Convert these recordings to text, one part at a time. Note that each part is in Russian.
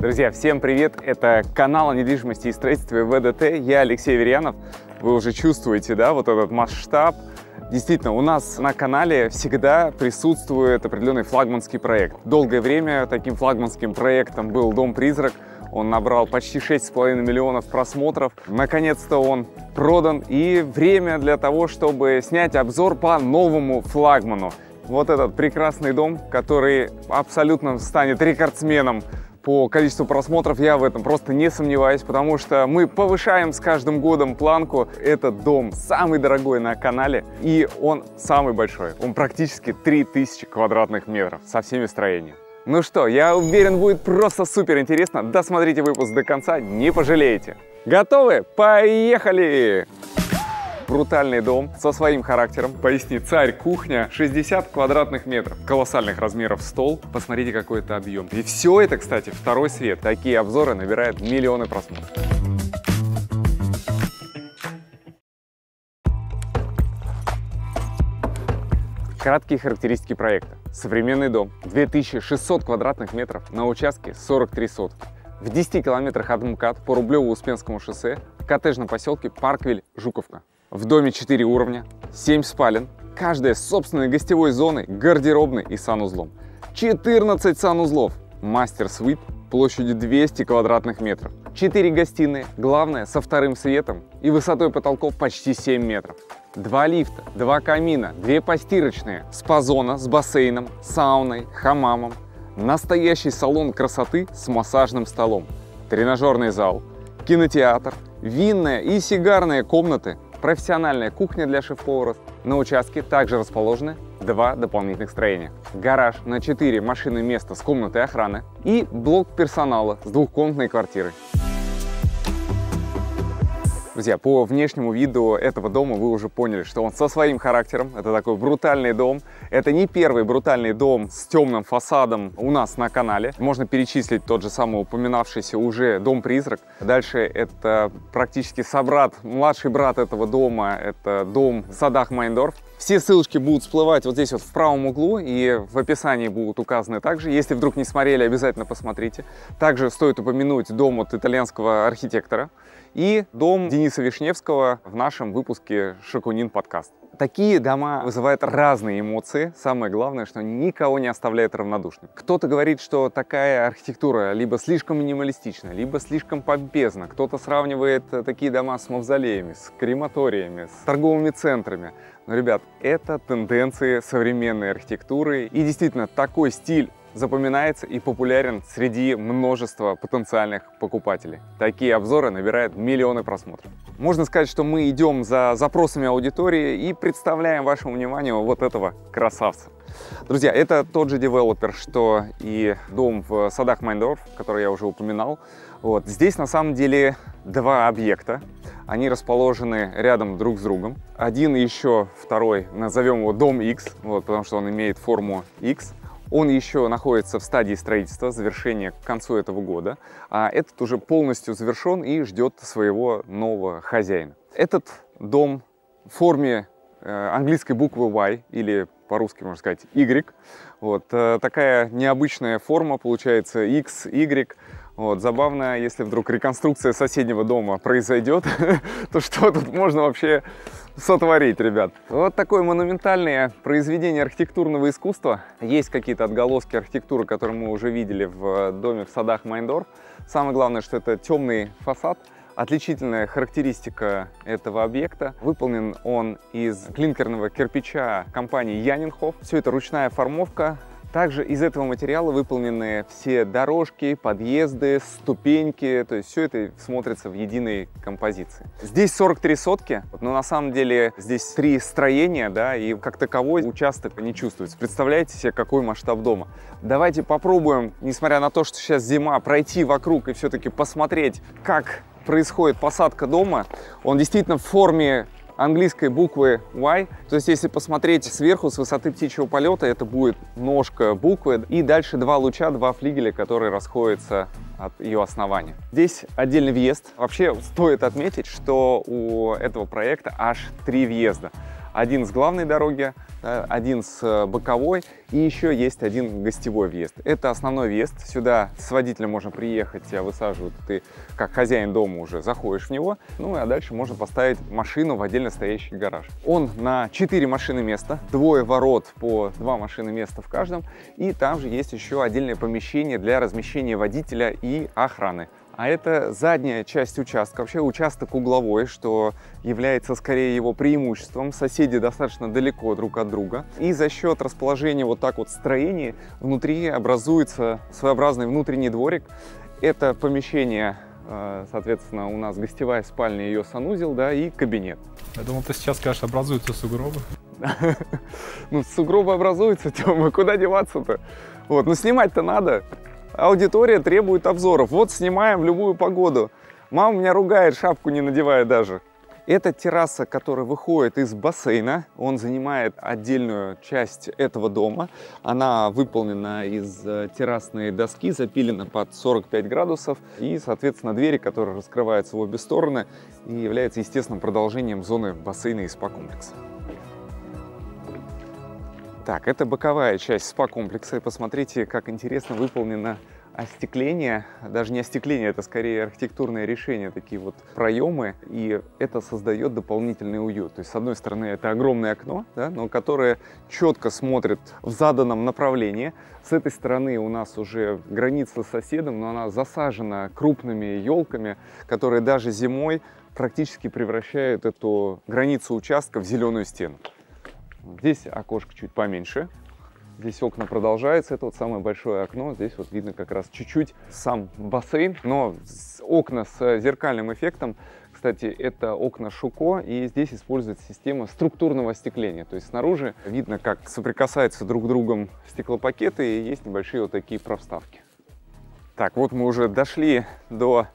Друзья, всем привет! Это канал о недвижимости и строительстве ВДТ. Я Алексей Аверьянов. Вы уже чувствуете, да, вот этот масштаб. Действительно, у нас на канале всегда присутствует определенный флагманский проект. Долгое время таким флагманским проектом был «Дом-призрак». Он набрал почти 6,5 миллионов просмотров. Наконец-то он продан. И время для того, чтобы снять обзор по новому флагману. Вот этот прекрасный дом, который абсолютно станет рекордсменом по количеству просмотров, я в этом просто не сомневаюсь, потому что мы повышаем с каждым годом планку. Этот дом самый дорогой на канале, и он самый большой. Он практически 3000 квадратных метров со всеми строениями. Ну что, я уверен, будет просто супер интересно. Досмотрите выпуск до конца, не пожалеете. Готовы? Поехали! Брутальный дом со своим характером, поясни, царь-кухня, 60 квадратных метров, колоссальных размеров стол, посмотрите, какой это объем. И все это, кстати, второй свет. Такие обзоры набирают миллионы просмотров. Краткие характеристики проекта. Современный дом, 2600 квадратных метров, на участке 43 сотки. В 10 километрах от МКАД по Рублево-Успенскому шоссе, в коттеджном поселке Парквиль-Жуковка. В доме 4 уровня, 7 спален, каждая с собственной гостевой зоной, гардеробной и санузлом. 14 санузлов, мастер-свит площадью 200 квадратных метров. 4 гостиные, главная со вторым светом и высотой потолков почти 7 метров. 2 лифта, 2 камина, 2 постирочные, спа-зона с бассейном, сауной, хамамом, настоящий салон красоты с массажным столом, тренажерный зал, кинотеатр, винная и сигарные комнаты, профессиональная кухня для шеф-поваров. На участке также расположены 2 дополнительных строения. Гараж на 4 машины места с комнатой охраны и блок персонала с двухкомнатной квартирой. Друзья, по внешнему виду этого дома вы уже поняли, что он со своим характером. Это такой брутальный дом. Это не первый брутальный дом с темным фасадом у нас на канале. Можно перечислить тот же самый упоминавшийся уже дом-призрак. Дальше это практически собрат, младший брат этого дома. Это дом Садах-Майндорф. Все ссылочки будут всплывать вот здесь вот в правом углу и в описании будут указаны также. Если вдруг не смотрели, обязательно посмотрите. Также стоит упомянуть дом от итальянского архитектора и дом Дениса Вишневского в нашем выпуске «Шикунин подкаст». Такие дома вызывают разные эмоции. Самое главное, что никого не оставляет равнодушным. Кто-то говорит, что такая архитектура либо слишком минималистична, либо слишком помпезна. Кто-то сравнивает такие дома с мавзолеями, с крематориями, с торговыми центрами. Но, ребят, это тенденции современной архитектуры. И действительно, такой стиль запоминается и популярен среди множества потенциальных покупателей. Такие обзоры набирают миллионы просмотров. Можно сказать, что мы идем за запросами аудитории и представляем вашему вниманию вот этого красавца. Друзья, это тот же девелопер, что и дом в Садах-Майндорф, который я уже упоминал. Вот. Здесь на самом деле 2 объекта. Они расположены рядом друг с другом. Один еще, второй, назовем его дом X, вот, потому что он имеет форму X. Он еще находится в стадии строительства, завершения к концу этого года. А этот уже полностью завершен и ждет своего нового хозяина. Этот дом в форме английской буквы Y, или по-русски можно сказать Y. Вот такая необычная форма, получается X, Y. Вот, забавно, если вдруг реконструкция соседнего дома произойдет, то что тут можно вообще сотворить, ребят? Вот такое монументальное произведение архитектурного искусства. Есть какие-то отголоски архитектуры, которые мы уже видели в доме в Садах-Майндорф. Самое главное, что это темный фасад. Отличительная характеристика этого объекта. Выполнен он из клинкерного кирпича компании Яненхоф. Все это ручная формовка. Также из этого материала выполнены все дорожки, подъезды, ступеньки. То есть все это смотрится в единой композиции. Здесь 43 сотки, но на самом деле здесь 3 строения, да, и как таковой участок не чувствуется. Представляете себе, какой масштаб дома. Давайте попробуем, несмотря на то, что сейчас зима, пройти вокруг и все-таки посмотреть, как происходит посадка дома. Он действительно в форме английской буквы Y. То есть, если посмотреть сверху, с высоты птичьего полета, это будет ножка буквы. И дальше 2 луча, 2 флигеля, которые расходятся от ее основания. Здесь отдельный въезд. Вообще, стоит отметить, что у этого проекта аж 3 въезда. Один с главной дороги, один с боковой, и еще есть один гостевой въезд. Это основной въезд. Сюда с водителем можно приехать, тебя высаживают, ты как хозяин дома уже заходишь в него. Ну а дальше можно поставить машину в отдельно стоящий гараж. Он на 4 машины места, двое ворот по 2 машины места в каждом. И там же есть еще отдельное помещение для размещения водителя и охраны. А это задняя часть участка, вообще участок угловой, что является скорее его преимуществом. Соседи достаточно далеко друг от друга. И за счет расположения вот так вот строений внутри образуется своеобразный внутренний дворик. Это помещение, соответственно, у нас гостевая спальня, ее санузел, да, и кабинет. Я думал, ты сейчас скажешь, образуются сугробы. Ну, сугробы образуются, Тёма, куда деваться-то? Вот, ну снимать-то надо. Аудитория требует обзоров. Вот снимаем в любую погоду. Мама меня ругает, шапку не надевая даже. Это терраса, которая выходит из бассейна. Он занимает отдельную часть этого дома. Она выполнена из террасной доски, запилена под 45 градусов. И, соответственно, двери, которые раскрываются в обе стороны, и являются естественным продолжением зоны бассейна и спа-комплекса. Так, это боковая часть спа-комплекса, и посмотрите, как интересно выполнено остекление. Даже не остекление, это скорее архитектурное решение, такие вот проемы, и это создает дополнительный уют. То есть, с одной стороны, это огромное окно, да, но которое четко смотрит в заданном направлении. С этой стороны у нас уже граница с соседом, но она засажена крупными елками, которые даже зимой практически превращают эту границу участка в зеленую стену. Здесь окошко чуть поменьше, здесь окна продолжаются, это вот самое большое окно, здесь вот видно как раз чуть-чуть сам бассейн, но окна с зеркальным эффектом, кстати, это окна Шуко, и здесь используется система структурного остекления, то есть снаружи видно, как соприкасаются друг с другом стеклопакеты, и есть небольшие вот такие проставки. Так, вот мы уже дошли до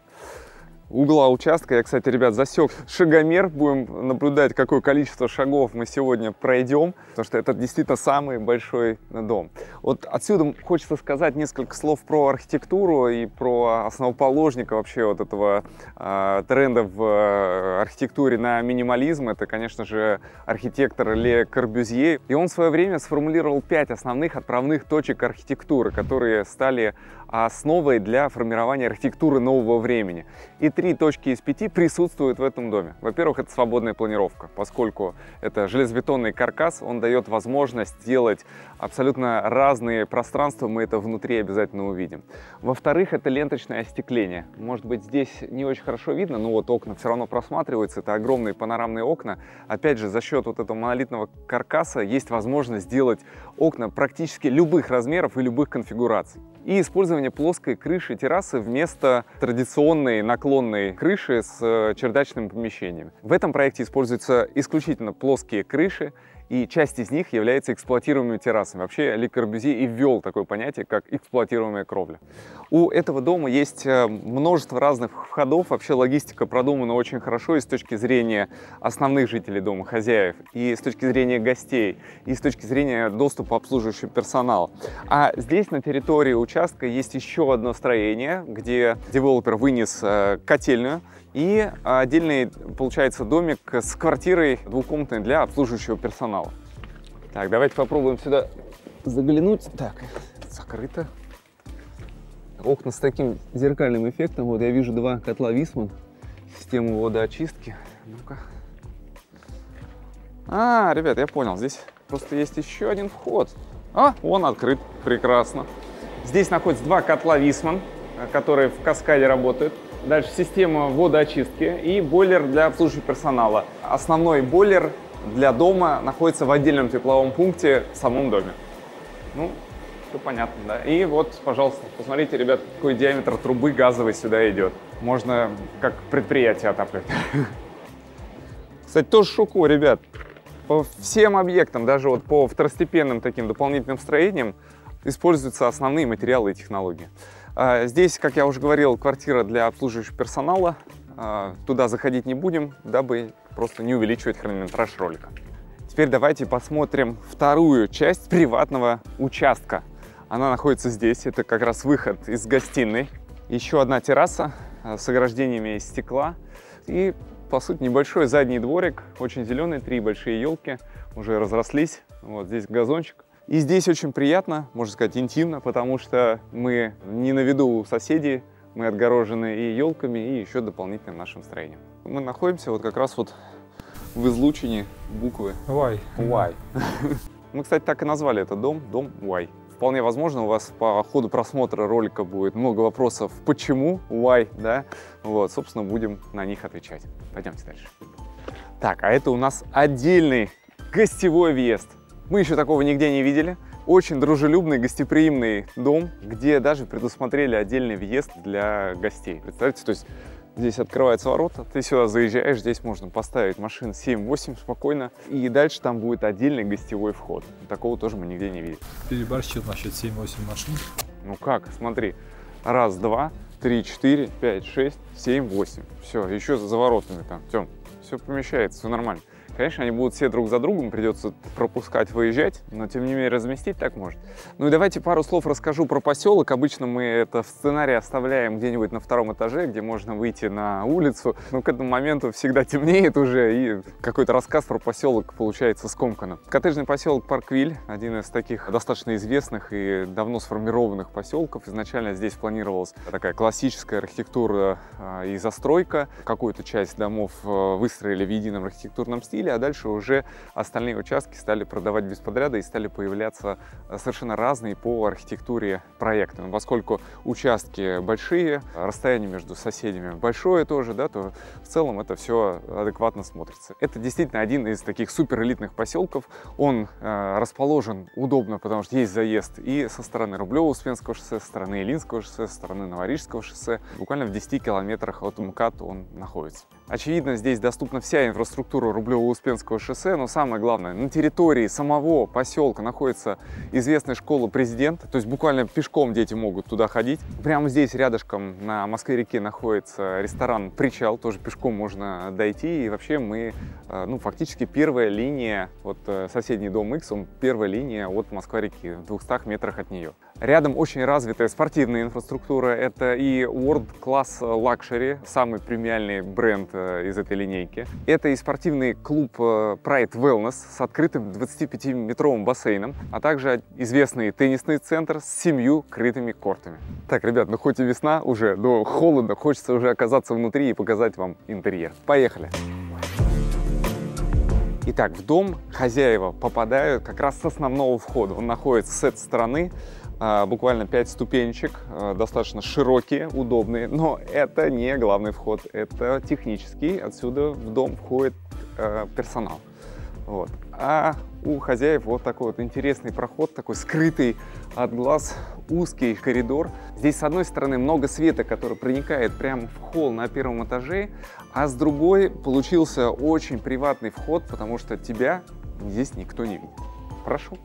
угла участка. Я, кстати, ребят, засек шагомер. Будем наблюдать, какое количество шагов мы сегодня пройдем, потому что это действительно самый большой дом. Вот отсюда хочется сказать несколько слов про архитектуру и про основоположника вообще вот этого тренда в архитектуре на минимализм. Это, конечно же, архитектор Ле Корбюзье. И он в свое время сформулировал 5 основных отправных точек архитектуры, которые стали основой для формирования архитектуры нового времени. И 3 точки из 5 присутствуют в этом доме. Во-первых, это свободная планировка, поскольку это железобетонный каркас, он дает возможность делать абсолютно разные пространства, мы это внутри обязательно увидим. Во-вторых, это ленточное остекление. Может быть, здесь не очень хорошо видно, но вот окна все равно просматриваются, это огромные панорамные окна. Опять же, за счет вот этого монолитного каркаса есть возможность сделать окна практически любых размеров и любых конфигураций. И использование плоской крыши террасы вместо традиционной наклонной крыши с чердачными помещениями. В этом проекте используются исключительно плоские крыши, и часть из них является эксплуатируемыми террасами. Вообще Ле Корбюзье и ввел такое понятие, как эксплуатируемая кровля. У этого дома есть множество разных входов. Вообще логистика продумана очень хорошо и с точки зрения основных жителей дома, хозяев, и с точки зрения гостей, и с точки зрения доступа обслуживающего персонала. А здесь на территории участка есть еще одно строение, где девелопер вынес котельную, и отдельный, получается, домик с квартирой двухкомнатной для обслуживающего персонала. Так, давайте попробуем сюда заглянуть. Так, закрыто. Окна с таким зеркальным эффектом. Вот я вижу 2 котла Висман, систему водоочистки. Ну-ка. А, ребят, я понял, здесь просто есть еще один вход. А, он открыт, прекрасно. Здесь находится 2 котла Висман, которые в каскаде работают. Дальше система водоочистки и бойлер для обслуживания персонала. Основной бойлер для дома находится в отдельном тепловом пункте в самом доме. Ну, все понятно, да. И вот, пожалуйста, посмотрите, ребят, какой диаметр трубы газовой сюда идет. Можно как предприятие отапливать. Кстати, тоже Шуко, ребят. По всем объектам, даже вот по второстепенным таким дополнительным строениям, используются основные материалы и технологии. Здесь, как я уже говорил, квартира для обслуживающего персонала. Туда заходить не будем, дабы просто не увеличивать хронометраж ролика. Теперь давайте посмотрим вторую часть приватного участка. Она находится здесь, это как раз выход из гостиной. Еще одна терраса с ограждениями из стекла. И по сути, небольшой задний дворик, очень зеленый, три большие елки уже разрослись. Вот здесь газончик. И здесь очень приятно, можно сказать, интимно, потому что мы не на виду у соседей, мы отгорожены и елками, и еще дополнительным нашим строением. Мы находимся вот как раз вот в излучине буквы Y. Мы, кстати, так и назвали этот дом, дом Y. Вполне возможно, у вас по ходу просмотра ролика будет много вопросов, почему Y, да? Вот, собственно, будем на них отвечать. Пойдемте дальше. Так, а это у нас отдельный гостевой въезд. Мы еще такого нигде не видели. Очень дружелюбный, гостеприимный дом, где даже предусмотрели отдельный въезд для гостей. Представьте, то есть здесь открываются ворота, ты сюда заезжаешь, здесь можно поставить машин 7-8 спокойно, и дальше там будет отдельный гостевой вход. Такого тоже мы нигде не видели. Переборщил насчет 7-8 машин. Ну как, смотри, раз, два, три, четыре, пять, шесть, семь, восемь. Все, еще за воротами там, Тём, все помещается, все нормально. Конечно, они будут все друг за другом, придется пропускать, выезжать, но тем не менее разместить так может. Ну и давайте пару слов расскажу про поселок. Обычно мы это в сценарии оставляем где-нибудь на втором этаже, где можно выйти на улицу. Но к этому моменту всегда темнеет уже, и какой-то рассказ про поселок получается скомканно. Коттеджный поселок Парквиль, один из таких достаточно известных и давно сформированных поселков. Изначально здесь планировалась такая классическая архитектура и застройка. Какую-то часть домов выстроили в едином архитектурном стиле, а дальше уже остальные участки стали продавать без подряда и стали появляться совершенно разные по архитектуре проекты. Но поскольку участки большие, расстояние между соседями большое тоже, да, то в целом это все адекватно смотрится. Это действительно один из таких суперэлитных поселков. Он расположен удобно, потому что есть заезд и со стороны Рублево-Успенского шоссе, со стороны Ильинского шоссе, со стороны Новорижского шоссе. Буквально в 10 километрах от МКАД он находится. Очевидно, здесь доступна вся инфраструктура Рублево-Успенского шоссе, но самое главное, на территории самого поселка находится известная школа «Президент», то есть буквально пешком дети могут туда ходить. Прямо здесь рядышком на Москве-реке находится ресторан «Причал», тоже пешком можно дойти, и вообще мы, ну, фактически первая линия, вот соседний дом X, он первая линия от Москва-реки, в 200 метрах от нее. Рядом очень развитая спортивная инфраструктура, это и World Class Luxury, самый премиальный бренд из этой линейки. Это и спортивный клуб Pride Wellness с открытым 25-метровым бассейном, а также известный теннисный центр с 7 крытыми кортами. Так, ребят, ну хоть и весна уже, но холодно, хочется уже оказаться внутри и показать вам интерьер. Поехали! Итак, в дом хозяева попадают как раз с основного входа. Он находится с этой стороны. Буквально 5 ступенечек, достаточно широкие, удобные, но это не главный вход, это технический, отсюда в дом входит персонал. Вот. А у хозяев вот такой вот интересный проход, такой скрытый от глаз узкий коридор. Здесь, с одной стороны, много света, который проникает прямо в холл на первом этаже, а с другой получился очень приватный вход, потому что тебя здесь никто не видит. Прошу.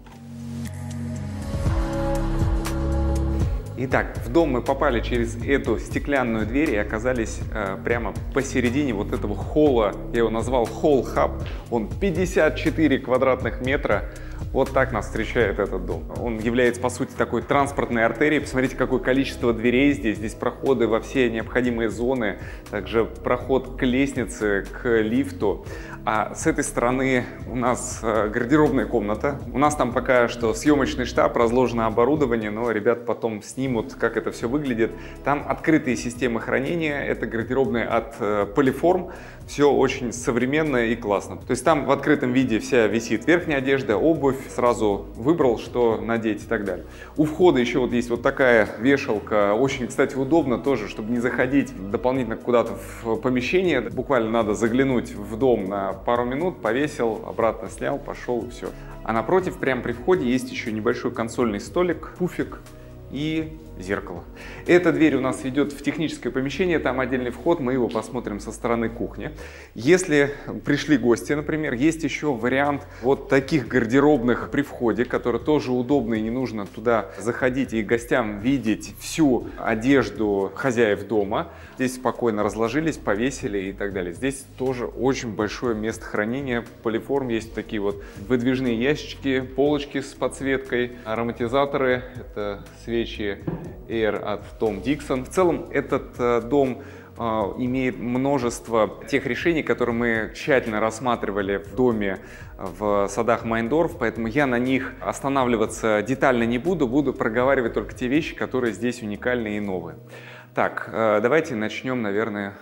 Итак, в дом мы попали через эту стеклянную дверь и оказались прямо посередине вот этого холла. Я его назвал холл-хаб. Он 54 квадратных метра. Вот так нас встречает этот дом. Он является, по сути, такой транспортной артерией. Посмотрите, какое количество дверей здесь. Здесь проходы во все необходимые зоны. Также проход к лестнице, к лифту. А с этой стороны у нас гардеробная комната. У нас там пока что съемочный штаб, разложено оборудование, но ребят потом снимут, как это все выглядит. Там открытые системы хранения, это гардеробная от Полиформ. Все очень современно и классно. То есть там в открытом виде вся висит верхняя одежда, обувь, сразу выбрал, что надеть и так далее. У входа еще вот есть вот такая вешалка, очень, кстати, удобно тоже, чтобы не заходить дополнительно куда-то в помещение. Буквально надо заглянуть в дом на пару минут, повесил, обратно снял, пошел, и все. А напротив, прямо при входе, есть еще небольшой консольный столик, пуфик и зеркало. Эта дверь у нас ведет в техническое помещение, там отдельный вход, мы его посмотрим со стороны кухни. Если пришли гости, например, есть еще вариант вот таких гардеробных при входе, которые тоже удобны и не нужно туда заходить и гостям видеть всю одежду хозяев дома. Здесь спокойно разложились, повесили и так далее. Здесь тоже очень большое место хранения. Полиформ есть такие вот выдвижные ящички, полочки с подсветкой, ароматизаторы, это свечи, свечи Air от Том Диксон. В целом этот дом имеет множество тех решений, которые мы тщательно рассматривали в доме в садах Майндорф, поэтому я на них останавливаться детально не буду, буду проговаривать только те вещи, которые здесь уникальны и новые. Так, давайте начнем, наверное...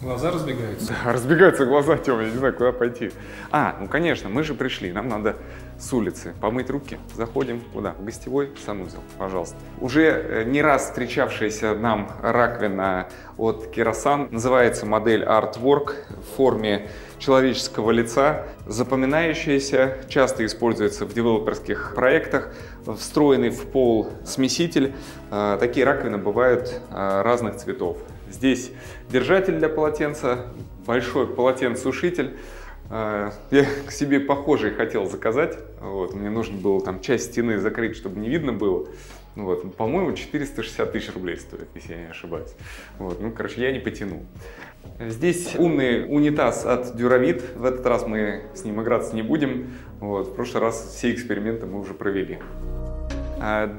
Глаза разбегаются. Да, разбегаются глаза, Тём, я не знаю, куда пойти. А, ну конечно, мы же пришли, нам надо с улицы помыть руки. Заходим куда? В гостевой санузел, пожалуйста. Уже не раз встречавшаяся нам раковина от Kerasan, называется модель Artwork в форме человеческого лица, запоминающаяся, часто используется в девелоперских проектах, встроенный в пол смеситель. Такие раковины бывают разных цветов. Здесь держатель для полотенца, большой полотенцесушитель. Я к себе похожий хотел заказать. Вот. Мне нужно было там часть стены закрыть, чтобы не видно было. Вот. По-моему, 460 тысяч рублей стоит, если я не ошибаюсь. Вот. Ну, короче, я не потянул. Здесь умный унитаз от DuraVit. В этот раз мы с ним играться не будем. Вот. В прошлый раз все эксперименты мы уже провели.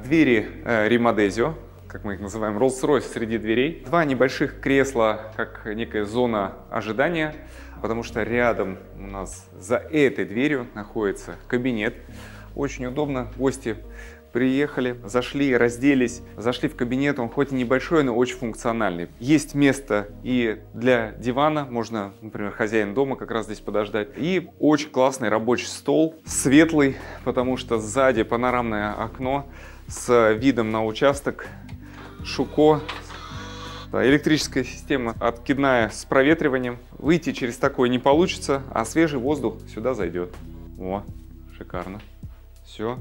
Двери Rimadesio, как мы их называем, Rolls-Royce среди дверей. Два небольших кресла, как некая зона ожидания, потому что рядом у нас за этой дверью находится кабинет. Очень удобно, гости приехали, зашли, разделись, зашли в кабинет, он хоть и небольшой, но очень функциональный. Есть место и для дивана, можно, например, хозяин дома как раз здесь подождать. И очень классный рабочий стол, светлый, потому что сзади панорамное окно с видом на участок Шуко, электрическая система откидная с проветриванием. Выйти через такое не получится, а свежий воздух сюда зайдет. О, шикарно. Все,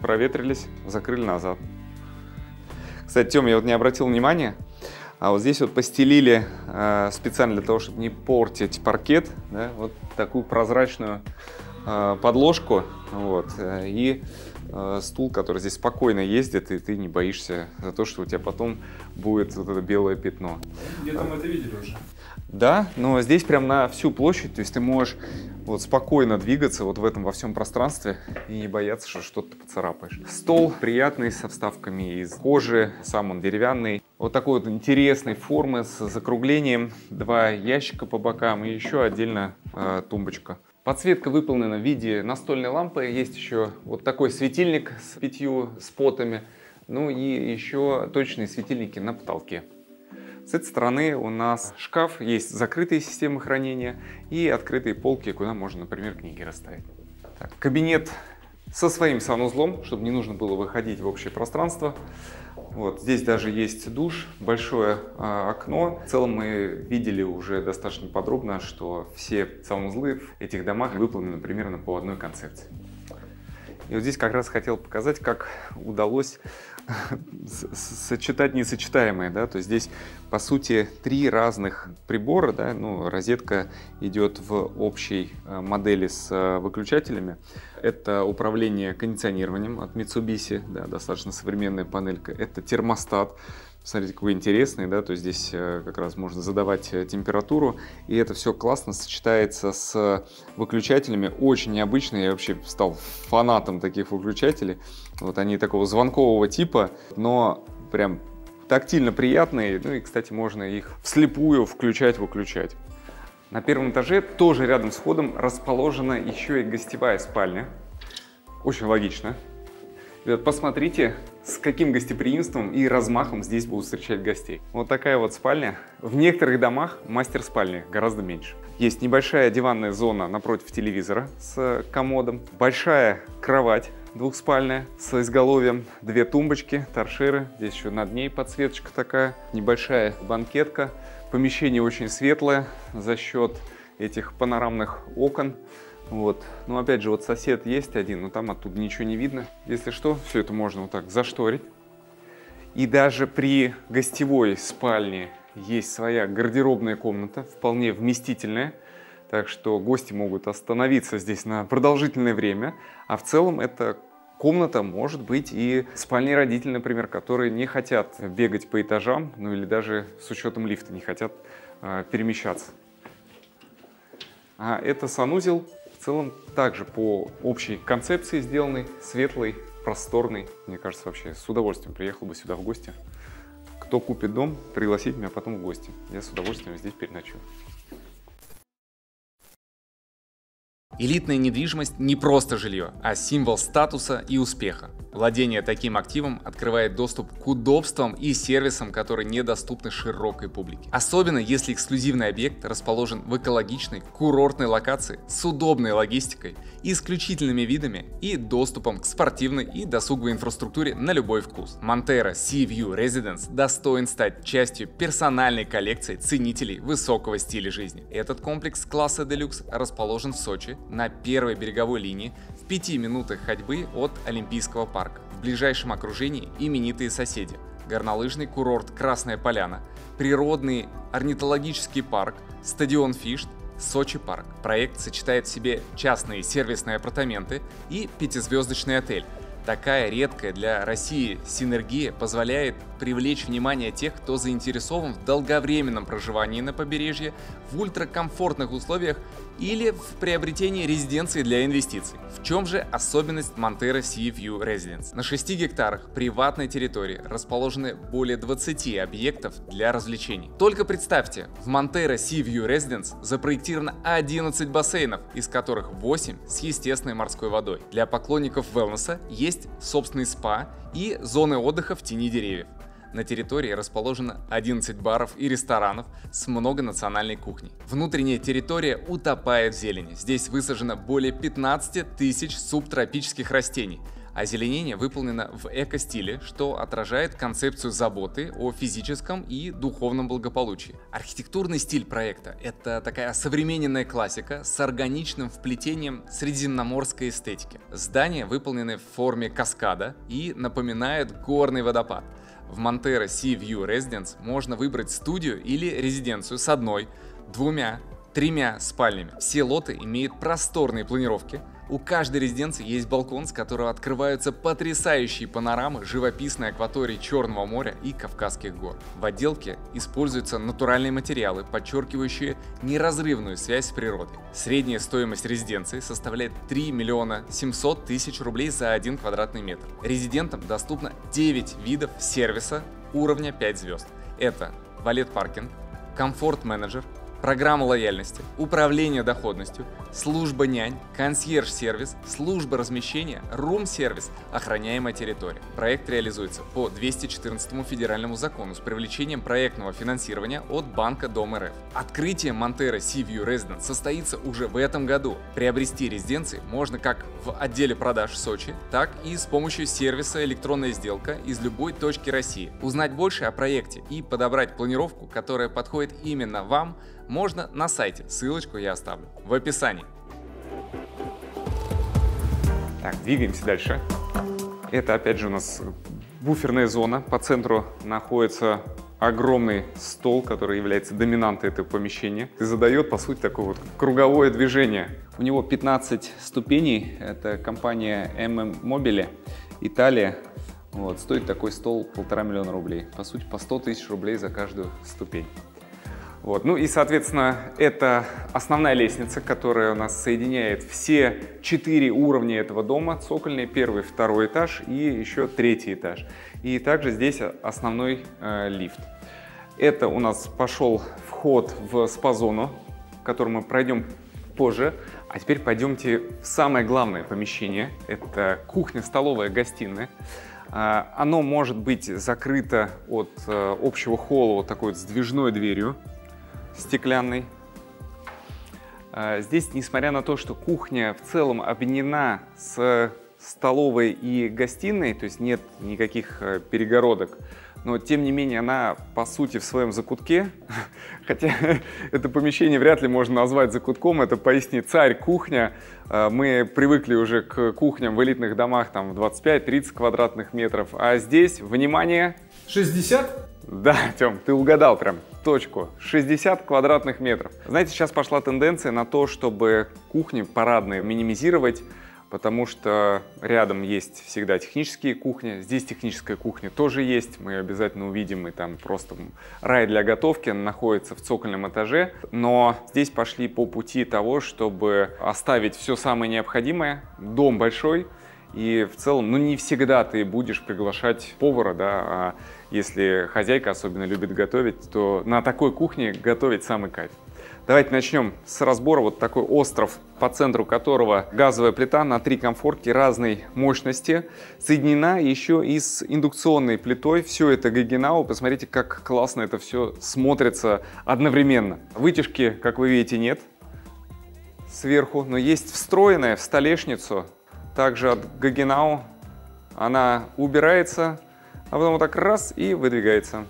проветрились, закрыли назад. Кстати, Тём, я вот не обратил внимания, а вот здесь вот постелили специально для того, чтобы не портить паркет, да, вот такую прозрачную подложку, вот, и стул, который здесь спокойно ездит, и ты не боишься за то, что у тебя потом будет вот это белое пятно. Где-то мы это видели уже. Да, но здесь прям на всю площадь, то есть ты можешь вот спокойно двигаться вот в этом во всем пространстве и не бояться, что что-то поцарапаешь. Стол приятный, со вставками из кожи, сам он деревянный. Вот такой вот интересной формы с закруглением, два ящика по бокам и еще отдельно тумбочка. Подсветка выполнена в виде настольной лампы, есть еще вот такой светильник с 5 спотами, ну и еще точные светильники на потолке. С этой стороны у нас шкаф, есть закрытые системы хранения и открытые полки, куда можно, например, книги расставить. Так, кабинет со своим санузлом, чтобы не нужно было выходить в общее пространство. Вот, здесь даже есть душ, большое окно. В целом мы видели уже достаточно подробно, что все санузлы в этих домах выполнены примерно по одной концепции. И вот здесь как раз хотел показать, как удалось сочетать несочетаемые. Да? То есть здесь, по сути, три разных прибора. Да? Ну, розетка идет в общей модели с выключателями. Это управление кондиционированием от Mitsubishi, да, достаточно современная панелька. Это термостат. Смотрите, какой интересный, да, то есть здесь как раз можно задавать температуру, и это все классно сочетается с выключателями, очень необычно, я вообще стал фанатом таких выключателей, вот они такого звонкового типа, но прям тактильно приятные, ну и, кстати, можно их вслепую включать-выключать. На первом этаже тоже рядом с входом расположена еще и гостевая спальня, очень логично. Ребят, посмотрите, с каким гостеприимством и размахом здесь будут встречать гостей. Вот такая вот спальня. В некоторых домах мастер-спальни гораздо меньше. Есть небольшая диванная зона напротив телевизора с комодом. Большая кровать двухспальная с изголовьем. Две тумбочки, торшеры. Здесь еще над ней подсветочка такая. Небольшая банкетка. Помещение очень светлое за счет этих панорамных окон. Вот. Ну, опять же, вот сосед есть один, но там оттуда ничего не видно. Если что, все это можно вот так зашторить. И даже при гостевой спальне есть своя гардеробная комната, вполне вместительная. Так что гости могут остановиться здесь на продолжительное время. А в целом это комната может быть и спальни родителей, например, которые не хотят бегать по этажам, ну или даже с учетом лифта не хотят перемещаться. А это санузел. В целом также по общей концепции сделанный, светлый, просторный, мне кажется, вообще с удовольствием приехал бы сюда в гости. Кто купит дом, пригласить меня потом в гости. Я с удовольствием здесь переночую. Элитная недвижимость не просто жилье, а символ статуса и успеха. Владение таким активом открывает доступ к удобствам и сервисам, которые недоступны широкой публике. Особенно, если эксклюзивный объект расположен в экологичной, курортной локации с удобной логистикой, исключительными видами и доступом к спортивной и досуговой инфраструктуре на любой вкус. Mantera Seaview Residence достоин стать частью персональной коллекции ценителей высокого стиля жизни. Этот комплекс класса Deluxe расположен в Сочи, на первой береговой линии, в 5 минутах ходьбы от Олимпийского парка. В ближайшем окружении именитые соседи: горнолыжный курорт Красная Поляна, природный орнитологический парк, стадион Фишт, Сочи парк. Проект сочетает в себе частные сервисные апартаменты и 5-звездочный отель. Такая редкая для России синергия позволяет привлечь внимание тех, кто заинтересован в долговременном проживании на побережье, в ультракомфортных условиях или в приобретении резиденции для инвестиций. В чем же особенность Mantera Seaview Residence? На 6 гектарах приватной территории расположены более 20 объектов для развлечений. Только представьте, в Mantera Seaview Residence запроектировано 11 бассейнов, из которых 8 с естественной морской водой. Для поклонников wellness есть собственный спа и зоны отдыха в тени деревьев. На территории расположено 11 баров и ресторанов с многонациональной кухней. Внутренняя территория утопает в зелени. Здесь высажено более 15 тысяч субтропических растений. Озеленение выполнено в эко-стиле, что отражает концепцию заботы о физическом и духовном благополучии. Архитектурный стиль проекта – это такая современная классика с органичным вплетением средиземноморской эстетики. Здания выполнены в форме каскада и напоминают горный водопад. В Mantera Seaview Residence можно выбрать студию или резиденцию с 1, 2, 3 спальнями. Все лоты имеют просторные планировки. У каждой резиденции есть балкон, с которого открываются потрясающие панорамы живописной акватории Черного моря и Кавказских гор. В отделке используются натуральные материалы, подчеркивающие неразрывную связь с природой. Средняя стоимость резиденции составляет 3 700 000 рублей за 1 квадратный метр. Резидентам доступно 9 видов сервиса уровня 5 звезд. Это валет-паркинг, комфорт-менеджер, программа лояльности, управление доходностью, служба нянь, консьерж-сервис, служба размещения, рум-сервис, охраняемая территория. Проект реализуется по 214 федеральному закону с привлечением проектного финансирования от банка Дом.РФ. Открытие Mantera Seaview Residence состоится уже в этом году. Приобрести резиденции можно как в отделе продаж в Сочи, так и с помощью сервиса «Электронная сделка» из любой точки России. Узнать больше о проекте и подобрать планировку, которая подходит именно вам, можно на сайте, ссылочку я оставлю в описании. Так, двигаемся дальше. Это опять же у нас буферная зона. По центру находится огромный стол, который является доминантой этого помещения. И задает, по сути, такое вот круговое движение. У него 15 ступеней. Это компания MM Mobile, Италия. Вот, стоит такой стол 1,5 миллиона рублей. По сути, по 100 тысяч рублей за каждую ступень. Вот. Ну и, соответственно, это основная лестница, которая у нас соединяет все 4 уровня этого дома: цокольный, 1-й, 2-й этаж и еще 3-й этаж. И также здесь основной лифт. Это у нас пошел вход в спа-зону, который мы пройдем позже. А теперь пойдемте в самое главное помещение. Это кухня, столовая, гостиная. Оно может быть закрыто от общего холла вот такой вот сдвижной дверью. Стеклянный. Здесь, несмотря на то, что кухня в целом объединена с столовой и гостиной, то есть нет никаких перегородок, но тем не менее она по сути в своем закутке, хотя это помещение вряд ли можно назвать закутком, это поистине царь-кухня. Мы привыкли уже к кухням в элитных домах там в 25-30 квадратных метров, а здесь, внимание, 60? Да, Тём, ты угадал прям. Точку. 60 квадратных метров. Знаете, сейчас пошла тенденция на то, чтобы кухни парадные минимизировать, потому что рядом есть всегда технические кухни. Здесь техническая кухня тоже есть. Мы ее обязательно увидим, и там просто рай для готовки. Она находится в цокольном этаже. Но здесь пошли по пути того, чтобы оставить все самое необходимое. Дом большой. И в целом, ну, не всегда ты будешь приглашать повара, да, а если хозяйка особенно любит готовить, то на такой кухне готовить самый кайф. Давайте начнем с разбора. Вот такой остров, по центру которого газовая плита на 3 комфортки разной мощности, соединена еще и с индукционной плитой. Все это Гаггенау. Посмотрите, как классно это все смотрится одновременно. Вытяжки, как вы видите, нет сверху, но есть встроенная в столешницу. Также от Гаггенау она убирается, а потом вот так раз и выдвигается.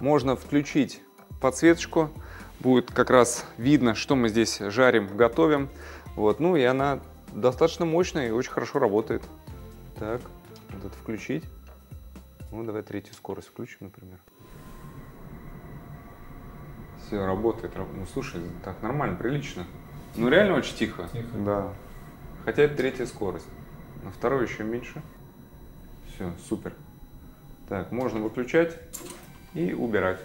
Можно включить подсветочку, будет как раз видно, что мы здесь жарим, готовим. Вот. Ну и она достаточно мощная и очень хорошо работает. Так, вот это включить. Ну, давай третью скорость включим, например. Все, работает. Ну, слушай, так нормально, прилично. Ну, реально очень тихо. Тихо. Да. Хотя это третья скорость, на второй еще меньше. Все, супер. Так, можно выключать и убирать.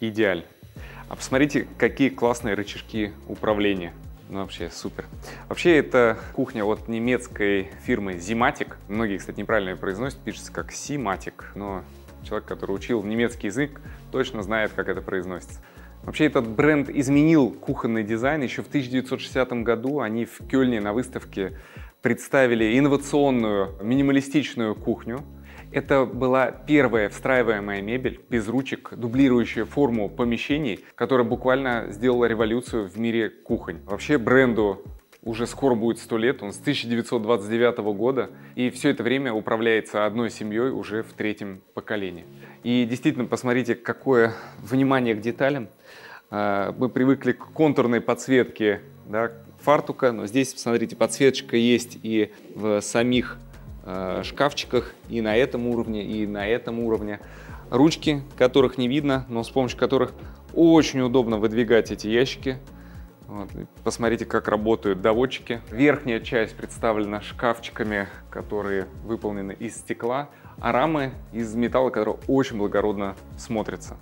Идеально. А посмотрите, какие классные рычажки управления. Ну, вообще супер. Вообще, это кухня от немецкой фирмы Zimatic. Многие, кстати, неправильно ее произносят, пишется как Zimatic, но человек, который учил немецкий язык, точно знает, как это произносится. Вообще, этот бренд изменил кухонный дизайн. Еще в 1960 году они в Кёльне на выставке представили инновационную минималистичную кухню. Это была первая встраиваемая мебель без ручек, дублирующая форму помещений, которая буквально сделала революцию в мире кухонь. Вообще, бренду уже скоро будет 100 лет, он с 1929 года, и все это время управляется одной семьей уже в 3-м поколении. И действительно, посмотрите, какое внимание к деталям. Мы привыкли к контурной подсветке, да, фартука, но здесь, посмотрите, подсветочка есть и в самих шкафчиках, и на этом уровне, и на этом уровне. Ручки, которых не видно, но с помощью которых очень удобно выдвигать эти ящики. Вот, посмотрите, как работают доводчики. Верхняя часть представлена шкафчиками, которые выполнены из стекла, а рамы из металла, которые очень благородно смотрятся.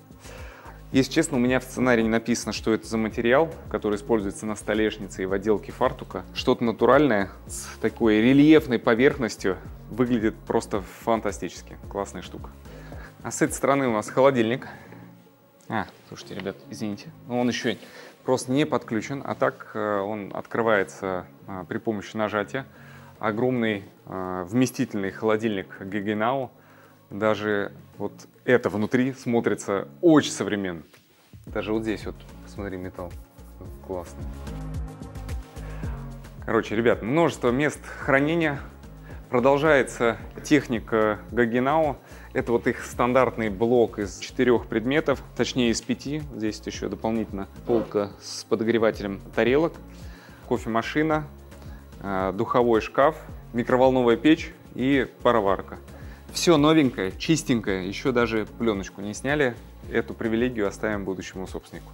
Если честно, у меня в сценарии не написано, что это за материал, который используется на столешнице и в отделке фартука. Что-то натуральное с такой рельефной поверхностью выглядит просто фантастически. Классная штука. А с этой стороны у нас холодильник. А, слушайте, ребят, извините, но он еще просто не подключен, а так он открывается при помощи нажатия. Огромный вместительный холодильник Гаггенау. Даже вот это внутри смотрится очень современно. Даже вот здесь вот, посмотри, металл. Классно. Короче, ребят, множество мест хранения. Продолжается техника Гаггенау. Это вот их стандартный блок из 4 предметов, точнее из 5. Здесь еще дополнительно полка с подогревателем тарелок, кофемашина, духовой шкаф, микроволновая печь и пароварка. Все новенькое, чистенькое, еще даже пленочку не сняли. Эту привилегию оставим будущему собственнику.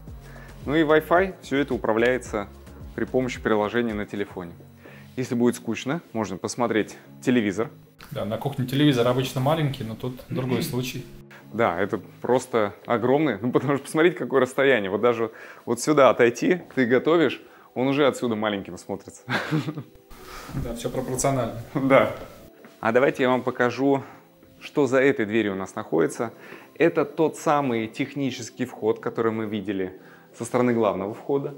Ну и Wi-Fi, все это управляется при помощи приложения на телефоне. Если будет скучно, можно посмотреть телевизор. Да, на кухне телевизор обычно маленький, но тут другой случай. Да, это просто огромный, ну, потому что посмотрите, какое расстояние. Вот даже вот сюда отойти, ты готовишь, он уже отсюда маленьким смотрится. Да, все пропорционально. Да. А давайте я вам покажу, что за этой дверью у нас находится. Это тот самый технический вход, который мы видели со стороны главного входа.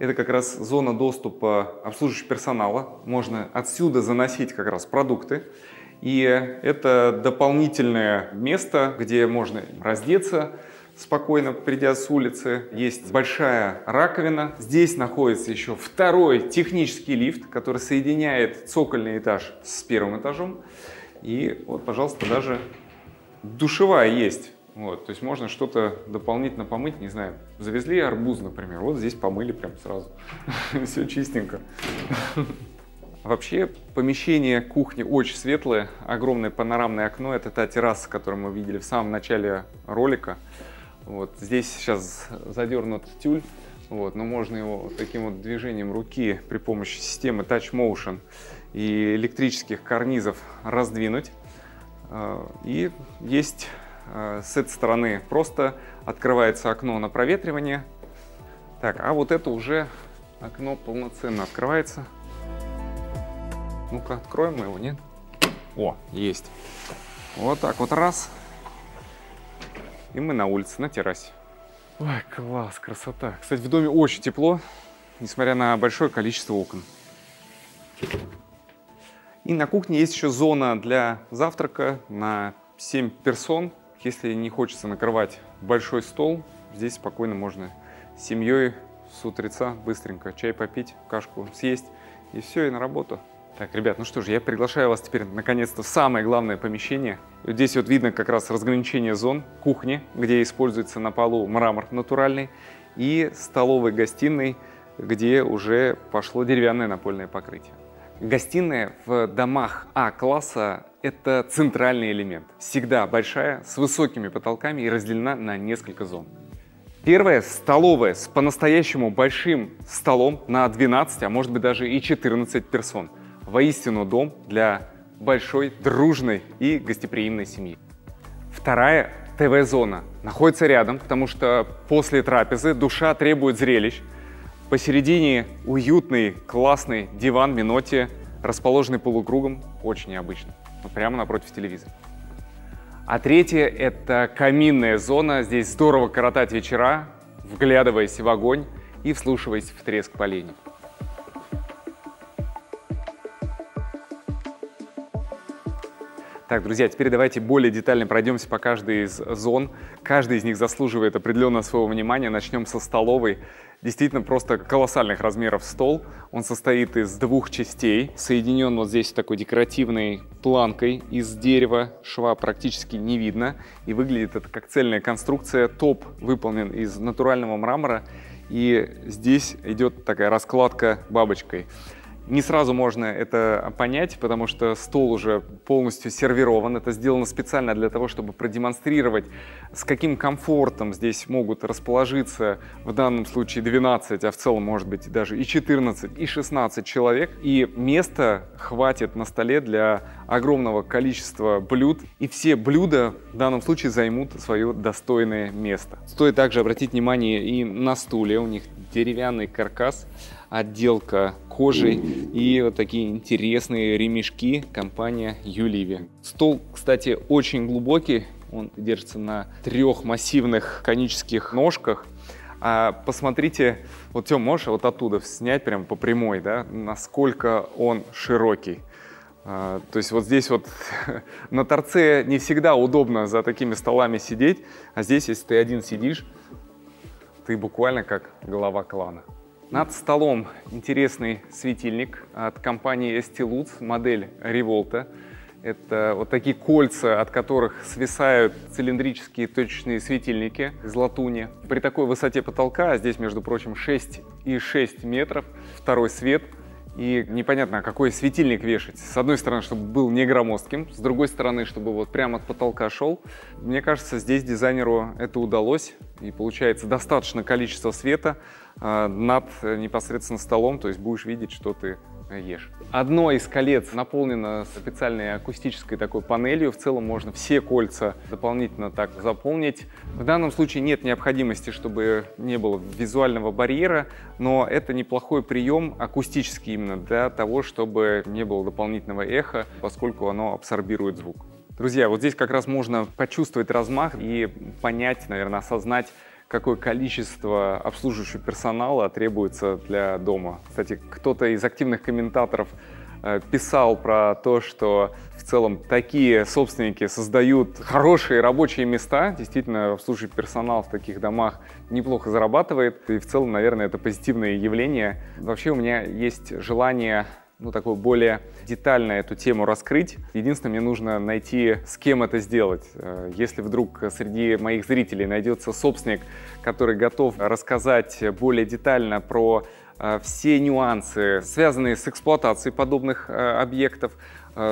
Это как раз зона доступа обслуживающего персонала. Можно отсюда заносить как раз продукты. И это дополнительное место, где можно раздеться спокойно, придя с улицы. Есть большая раковина. Здесь находится еще второй технический лифт, который соединяет цокольный этаж с первым этажом. И вот, пожалуйста, даже душевая есть. Вот, то есть можно что-то дополнительно помыть, не знаю, завезли арбуз, например, вот здесь помыли прям сразу, все чистенько. Вообще, помещение кухни очень светлое, огромное панорамное окно, это та терраса, которую мы видели в самом начале ролика. Вот, здесь сейчас задернут тюль, вот, но можно его вот таким вот движением руки при помощи системы Touch Motion и электрических карнизов раздвинуть. И есть... С этой стороны просто открывается окно на проветривание. Так, а вот это уже окно полноценно открывается. Ну-ка, откроем мы его, нет? О, есть. Вот так вот раз. И мы на улице, на террасе. Ой, класс, красота. Кстати, в доме очень тепло, несмотря на большое количество окон. И на кухне есть еще зона для завтрака на 7 персон. Если не хочется накрывать большой стол, здесь спокойно можно с семьей с утреца быстренько чай попить, кашку съесть и все, и на работу. Так, ребят, ну что ж, я приглашаю вас теперь наконец-то в самое главное помещение. Здесь вот видно как раз разграничение зон, кухни, где используется на полу мрамор натуральный, и столовой-гостиной, где уже пошло деревянное напольное покрытие. Гостиная в домах А-класса – это центральный элемент. Всегда большая, с высокими потолками и разделена на несколько зон. Первая – столовая с по-настоящему большим столом на 12, а может быть даже и 14 персон. Воистину дом для большой, дружной и гостеприимной семьи. Вторая – ТВ-зона. Находится рядом, потому что после трапезы душа требует зрелищ. Посередине уютный, классный диван Минотти, расположенный полукругом, очень необычно, прямо напротив телевизора. А третье – это каминная зона. Здесь здорово коротать вечера, вглядываясь в огонь и вслушиваясь в треск поленьев. Так, друзья, теперь давайте более детально пройдемся по каждой из зон. Каждая из них заслуживает определенного своего внимания. Начнем со столовой. Действительно просто колоссальных размеров стол. Он состоит из двух частей. Соединен вот здесь такой декоративной планкой из дерева. Шва практически не видно. И выглядит это как цельная конструкция. Топ выполнен из натурального мрамора. И здесь идет такая раскладка бабочкой. Не сразу можно это понять, потому что стол уже полностью сервирован. Это сделано специально для того, чтобы продемонстрировать, с каким комфортом здесь могут расположиться в данном случае 12, а в целом, может быть, даже и 14, и 16 человек. И места хватит на столе для огромного количества блюд. И все блюда в данном случае займут свое достойное место. Стоит также обратить внимание и на стулья. У них деревянный каркас, отделка кожей и вот такие интересные ремешки, компания Юливи. Стол, кстати, очень глубокий, он держится на трех массивных конических ножках. А посмотрите, вот, Тём, можешь вот оттуда снять прям по прямой, да, насколько он широкий. То есть вот здесь вот на торце не всегда удобно за такими столами сидеть, а здесь, если ты один сидишь, ты буквально как глава клана. Над столом интересный светильник от компании ST Lutz, модель Revolta. Это вот такие кольца, от которых свисают цилиндрические точечные светильники из латуни. При такой высоте потолка, а здесь, между прочим, 6,6 метров, второй свет. И непонятно, какой светильник вешать. С одной стороны, чтобы был не громоздким, с другой стороны, чтобы вот прямо от потолка шел. Мне кажется, здесь дизайнеру это удалось. И получается достаточно количество света над непосредственно столом, то есть будешь видеть, что ты ешь. Одно из колец наполнено специальной акустической такой панелью. В целом можно все кольца дополнительно так заполнить. В данном случае нет необходимости, чтобы не было визуального барьера, но это неплохой прием акустический именно для того, чтобы не было дополнительного эха, поскольку оно абсорбирует звук. Друзья, вот здесь как раз можно почувствовать размах и понять, наверное, осознать, какое количество обслуживающего персонала требуется для дома. Кстати, кто-то из активных комментаторов писал про то, что в целом такие собственники создают хорошие рабочие места. Действительно, обслуживающий персонал в таких домах неплохо зарабатывает. И в целом, наверное, это позитивное явление. Вообще у меня есть желание, ну, такое более детально эту тему раскрыть. Единственное, мне нужно найти, с кем это сделать. Если вдруг среди моих зрителей найдется собственник, который готов рассказать более детально про все нюансы, связанные с эксплуатацией подобных объектов,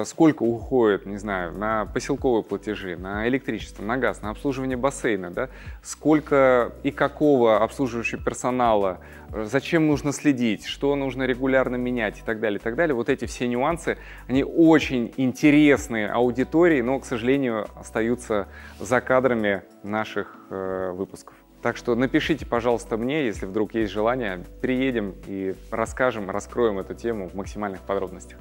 сколько уходит, не знаю, на поселковые платежи, на электричество, на газ, на обслуживание бассейна, да? Сколько и какого обслуживающего персонала, зачем нужно следить, что нужно регулярно менять и так далее, и так далее. Вот эти все нюансы, они очень интересны аудитории, но, к сожалению, остаются за кадрами наших выпусков. Так что напишите, пожалуйста, мне, если вдруг есть желание. Приедем и расскажем, раскроем эту тему в максимальных подробностях.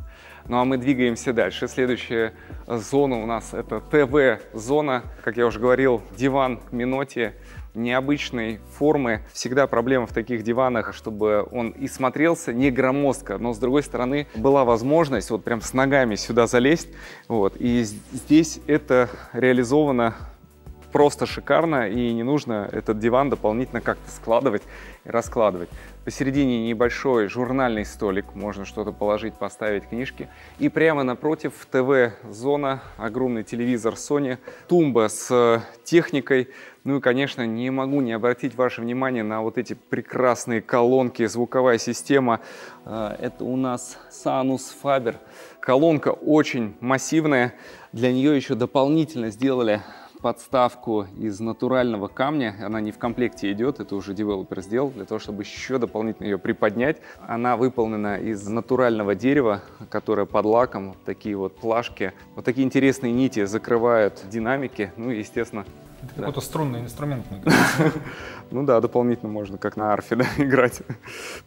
Ну а мы двигаемся дальше. Следующая зона у нас — это ТВ-зона. Как я уже говорил, диван Минотти необычной формы. Всегда проблема в таких диванах, чтобы он и смотрелся не громоздко, но с другой стороны была возможность вот прям с ногами сюда залезть. Вот. И здесь это реализовано просто шикарно, и не нужно этот диван дополнительно как-то складывать и раскладывать. Посередине небольшой журнальный столик, можно что-то положить, поставить книжки. И прямо напротив ТВ-зона, огромный телевизор Sony, тумба с техникой. Ну и, конечно, не могу не обратить ваше внимание на вот эти прекрасные колонки, звуковая система. Это у нас Sanus Faber. Колонка очень массивная, для нее еще дополнительно сделали подставку из натурального камня. Она не в комплекте идет, это уже девелопер сделал, для того, чтобы еще дополнительно ее приподнять. Она выполнена из натурального дерева, которое под лаком, вот такие вот плашки. Вот такие интересные нити закрывают динамики, ну и, естественно... Это да. Какой-то струнный инструмент. Ну да, дополнительно можно, как на арфе, да, играть.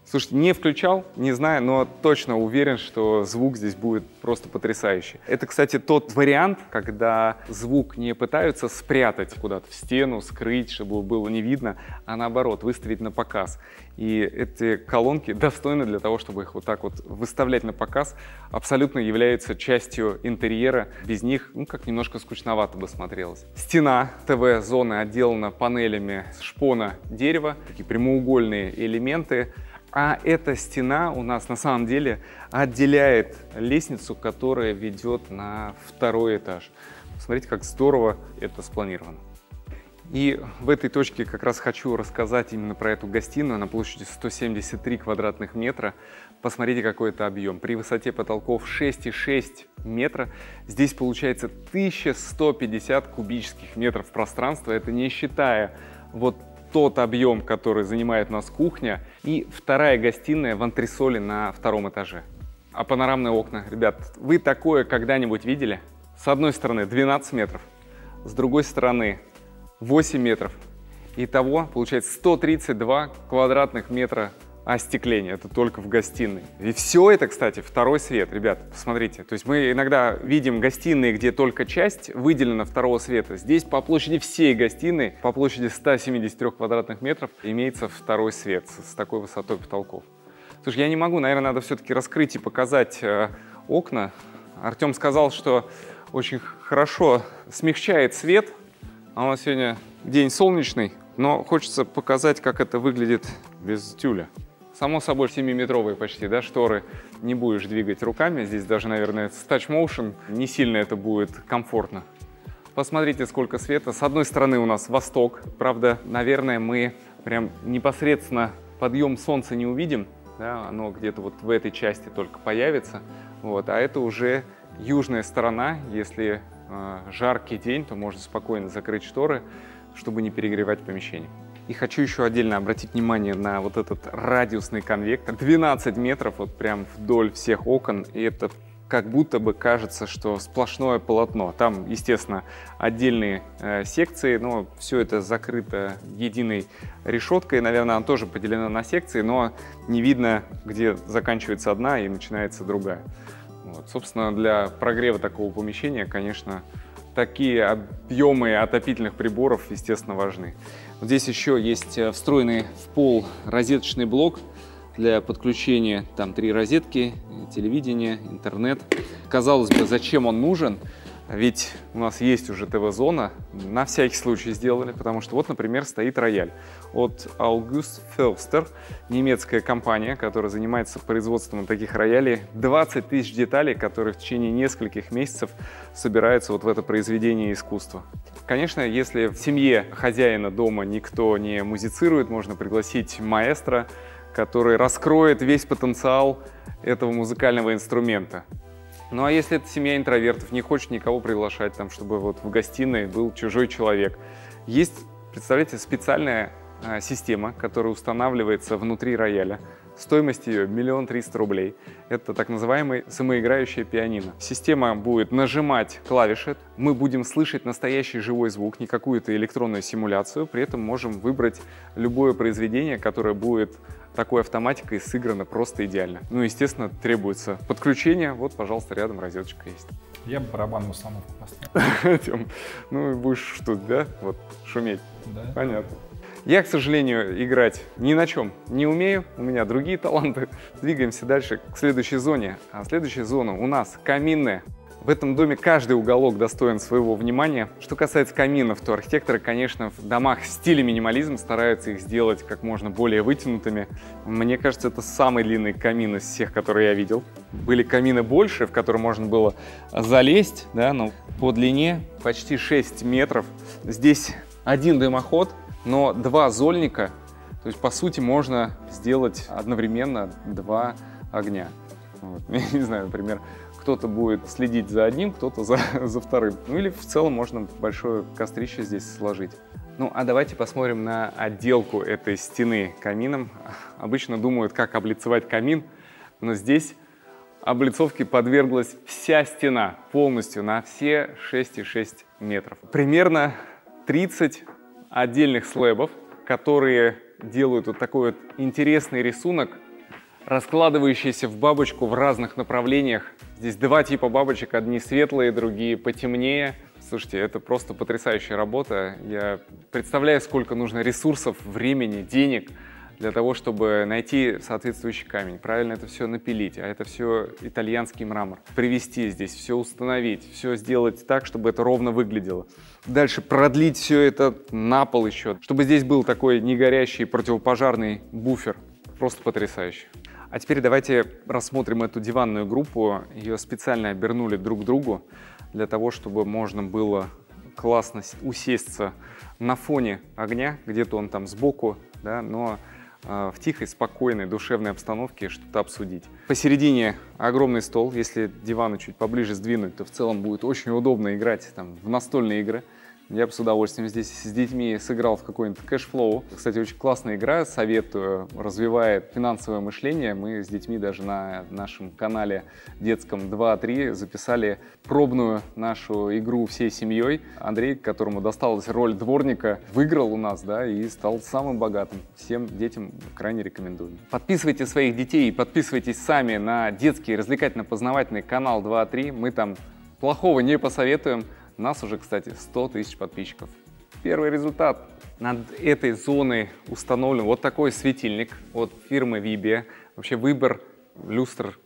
Слушайте, не включал, не знаю, но точно уверен, что звук здесь будет просто потрясающий. Это, кстати, тот вариант, когда звук не пытаются спрятать куда-то в стену, скрыть, чтобы было не видно, а наоборот, выставить на показ. И эти колонки достойны для того, чтобы их вот так вот выставлять на показ, абсолютно являются частью интерьера. Без них, ну, как немножко скучновато бы смотрелось. Стена ТВ-зоны отделана панелями шпона дерева, такие прямоугольные элементы. А эта стена у нас на самом деле отделяет лестницу, которая ведет на второй этаж. Смотрите, как здорово это спланировано. И в этой точке как раз хочу рассказать именно про эту гостиную на площади 173 квадратных метра. Посмотрите, какой это объем. При высоте потолков 6,6 метра здесь получается 1150 кубических метров пространства. Это не считая вот тот объем, который занимает у нас кухня и вторая гостиная в антресоле на втором этаже. А панорамные окна, ребят, вы такое когда-нибудь видели? С одной стороны 12 метров, с другой стороны 8 метров. Итого получается 132 квадратных метра остекление, это только в гостиной. И все это, кстати, второй свет, ребят, посмотрите. То есть мы иногда видим гостиные, где только часть выделена второго света. Здесь по площади всей гостиной, по площади 173 квадратных метров, имеется второй свет с такой высотой потолков. Слушай, я не могу, наверное, надо все-таки раскрыть и показать окна. Артем сказал, что очень хорошо смягчает свет. А у нас сегодня день солнечный, но хочется показать, как это выглядит без тюля. Само собой, 7-метровые почти, да, шторы. Не будешь двигать руками. Здесь даже, наверное, с touch-motion не сильно это будет комфортно. Посмотрите, сколько света. С одной стороны у нас восток. Правда, наверное, мы прям непосредственно подъем солнца не увидим. Да, оно где-то вот в этой части только появится. Вот, а это уже южная сторона. Если жаркий день, то можно спокойно закрыть шторы, чтобы не перегревать помещение. И хочу еще отдельно обратить внимание на вот этот радиусный конвектор. 12 метров вот прям вдоль всех окон. И это как будто бы кажется, что сплошное полотно. Там, естественно, отдельные секции, но все это закрыто единой решеткой. Наверное, она тоже поделена на секции, но не видно, где заканчивается одна и начинается другая. Вот. Собственно, для прогрева такого помещения, конечно, такие объемы отопительных приборов, естественно, важны. Вот здесь еще есть встроенный в пол розеточный блок для подключения. Там 3 розетки, телевидение, интернет. Казалось бы, зачем он нужен? Ведь у нас есть уже ТВ-зона. На всякий случай сделали, потому что вот, например, стоит рояль от August Förster, немецкая компания, которая занимается производством таких роялей. 20 тысяч деталей, которые в течение нескольких месяцев собираются вот в это произведение искусства. Конечно, если в семье хозяина дома никто не музицирует, можно пригласить маэстро, который раскроет весь потенциал этого музыкального инструмента. Ну а если это семья интровертов, не хочет никого приглашать, там, чтобы вот в гостиной был чужой человек. Есть, представляете, специальная система, которая устанавливается внутри рояля. Стоимость ее 1 300 000 рублей. Это так называемое самоиграющее пианино. Система будет нажимать клавиши, мы будем слышать настоящий живой звук, не какую-то электронную симуляцию, при этом можем выбрать любое произведение, которое будет такой автоматикой сыграно просто идеально. Ну, естественно, требуется подключение. Вот, пожалуйста, рядом розеточка есть. Я бы барабанную установку поставил. Тем, ну и будешь что-то, да? Вот, шуметь. Да. Понятно. Я, к сожалению, играть ни на чем не умею, у меня другие таланты. Двигаемся дальше к следующей зоне. А следующая зона у нас каминная. В этом доме каждый уголок достоин своего внимания. Что касается каминов, то архитекторы, конечно, в домах в стиле минимализм стараются их сделать как можно более вытянутыми. Мне кажется, это самый длинный камин из всех, которые я видел. Были камины больше, в которые можно было залезть, да, но по длине почти 6 метров. Здесь один дымоход, но 2 зольника, то есть, по сути, можно сделать одновременно 2 огня. Вот. Я не знаю, например, кто-то будет следить за одним, кто-то за вторым. Ну или в целом можно большое кострище здесь сложить. Ну а давайте посмотрим на отделку этой стены камином. Обычно думают, как облицевать камин, но здесь облицовке подверглась вся стена полностью на все 6,6 метров. Примерно 30 отдельных слэбов, которые делают вот такой вот интересный рисунок, раскладывающиеся в бабочку в разных направлениях. Здесь 2 типа бабочек, одни светлые, другие потемнее. Слушайте, это просто потрясающая работа. Я представляю, сколько нужно ресурсов, времени, денег для того, чтобы найти соответствующий камень, правильно это все напилить, а это все итальянский мрамор. Привести здесь, все установить, все сделать так, чтобы это ровно выглядело. Дальше продлить все это на пол еще, чтобы здесь был такой негорящий противопожарный буфер. Просто потрясающе. А теперь давайте рассмотрим эту диванную группу. Ее специально обернули друг к другу, для того, чтобы можно было классно усесться на фоне огня, где-то он там сбоку, да, но в тихой, спокойной, душевной обстановке что-то обсудить. Посередине огромный стол. Если диваны чуть поближе сдвинуть, то в целом будет очень удобно играть там в настольные игры. Я бы с удовольствием здесь с детьми сыграл в какой-нибудь кэшфлоу. Кстати, очень классная игра, советую, развивает финансовое мышление. Мы с детьми даже на нашем канале детском 2-3 записали пробную нашу игру всей семьей. Андрей, которому досталась роль дворника, выиграл у нас, да, и стал самым богатым. Всем детям крайне рекомендую. Подписывайте своих детей и подписывайтесь сами на детский развлекательно-познавательный канал 2-3. Мы там плохого не посоветуем. У нас уже, кстати, 100 тысяч подписчиков. Первый результат. Над этой зоной установлен вот такой светильник от фирмы Vibia. Вообще выбор люстр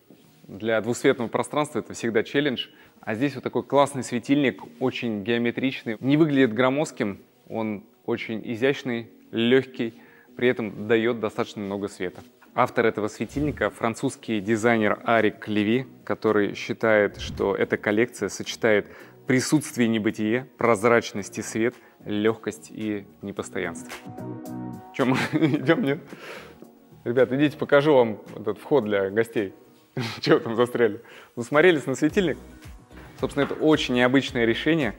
для двусветного пространства – это всегда челлендж. А здесь вот такой классный светильник, очень геометричный. Не выглядит громоздким, он очень изящный, легкий, при этом дает достаточно много света. Автор этого светильника – французский дизайнер Арик Леви, который считает, что эта коллекция сочетает присутствие и небытие, прозрачность и свет, легкость и непостоянство. Че, мы идем, нет? Ребята, идите, покажу вам этот вход для гостей. Чего там застряли? Засмотрелись на светильник? Собственно, это очень необычное решение.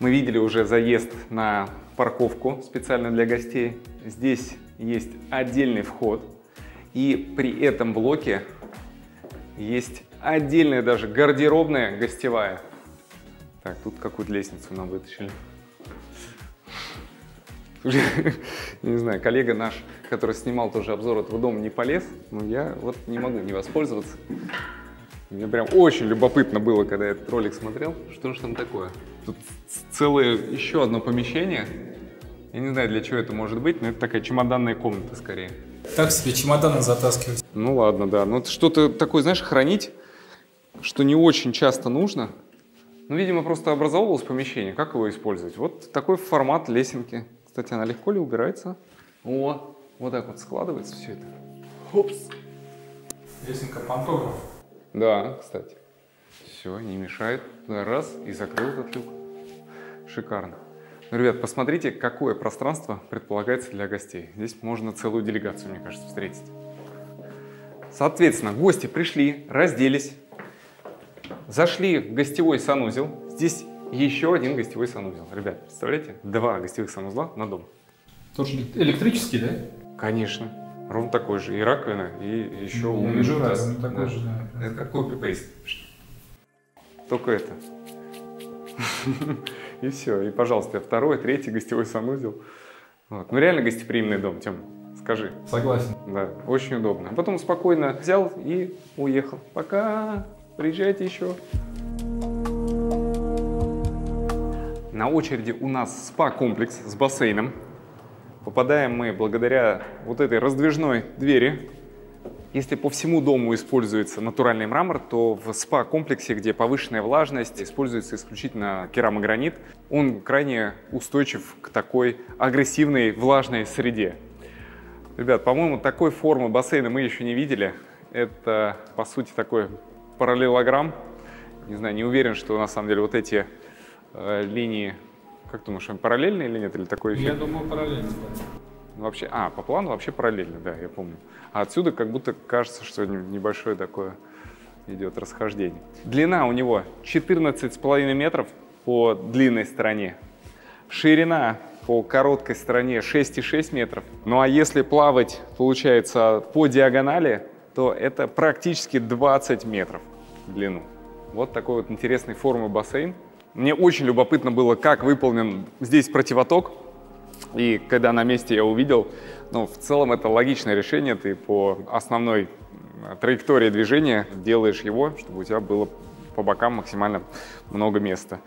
Мы видели уже заезд на парковку специально для гостей. Здесь есть отдельный вход. И при этом блоке есть отдельная даже гардеробная гостевая. Так, тут какую-то лестницу нам вытащили. Не знаю, коллега наш, который снимал тоже обзор этого дома, не полез, но я вот не могу не воспользоваться. Мне прям очень любопытно было, когда я этот ролик смотрел. Что же там такое? Тут целое еще одно помещение. Я не знаю, для чего это может быть, но это такая чемоданная комната скорее. Так себе чемоданы затаскивать. Ну ладно, да. Ну что-то такое, знаешь, хранить, что не очень часто нужно. Ну, видимо, просто образовывалось помещение. Как его использовать? Вот такой формат лесенки. Кстати, она легко ли убирается? О, вот так вот складывается все это. Хопс! Лесенка пантограф. Да, кстати. Все, не мешает. Раз, и закрыл этот люк. Шикарно. Ну, ребят, посмотрите, какое пространство предполагается для гостей. Здесь можно целую делегацию, мне кажется, встретить. Соответственно, гости пришли, разделись. Зашли в гостевой санузел. Здесь еще один гостевой санузел. Ребят, представляете? 2 гостевых санузла на дом. Тоже электрический, да? Конечно. Ровно такой же. И раковина, и еще умный унитаз. Такой же, да. Это как копипейст. Только это. И все. И, пожалуйста, второй, третий гостевой санузел. Вот. Ну, реально гостеприимный дом, Тём. Скажи. Согласен. Да, очень удобно. А потом спокойно взял и уехал. Пока. Приезжайте еще. На очереди у нас спа-комплекс с бассейном. Попадаем мы благодаря вот этой раздвижной двери. Если по всему дому используется натуральный мрамор, то в спа-комплексе, где повышенная влажность, используется исключительно керамогранит. Он крайне устойчив к такой агрессивной влажной среде. Ребят, по-моему, такой формы бассейна мы еще не видели. Это, по сути, такой параллелограмм. Не знаю, не уверен, что на самом деле вот эти линии... Как думаешь, они параллельные или нет? Или такой эффект? Я думаю, параллельные. Вообще, по плану вообще параллельно, да, я помню. А отсюда как будто кажется, что небольшое такое идет расхождение. Длина у него 14,5 метров по длинной стороне. Ширина по короткой стороне 6,6 метров. Ну а если плавать, получается, по диагонали, то это практически 20 метров в длину. Вот такой вот интересной формы бассейн. Мне очень любопытно было, как выполнен здесь противоток. И когда на месте я увидел, ну, в целом это логичное решение. Ты по основной траектории движения делаешь его, чтобы у тебя было по бокам максимально много места.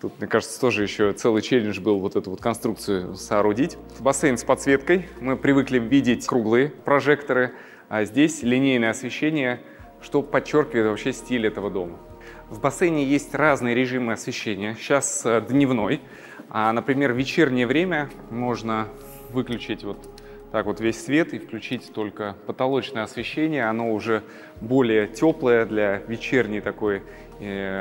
Тут, мне кажется, тоже еще целый челлендж был вот эту вот конструкцию соорудить. Бассейн с подсветкой. Мы привыкли видеть круглые прожекторы, а здесь линейное освещение, что подчеркивает вообще стиль этого дома. В бассейне есть разные режимы освещения. Сейчас дневной. А, например, в вечернее время можно выключить вот так вот весь свет и включить только потолочное освещение. Оно уже более теплое для вечерней такой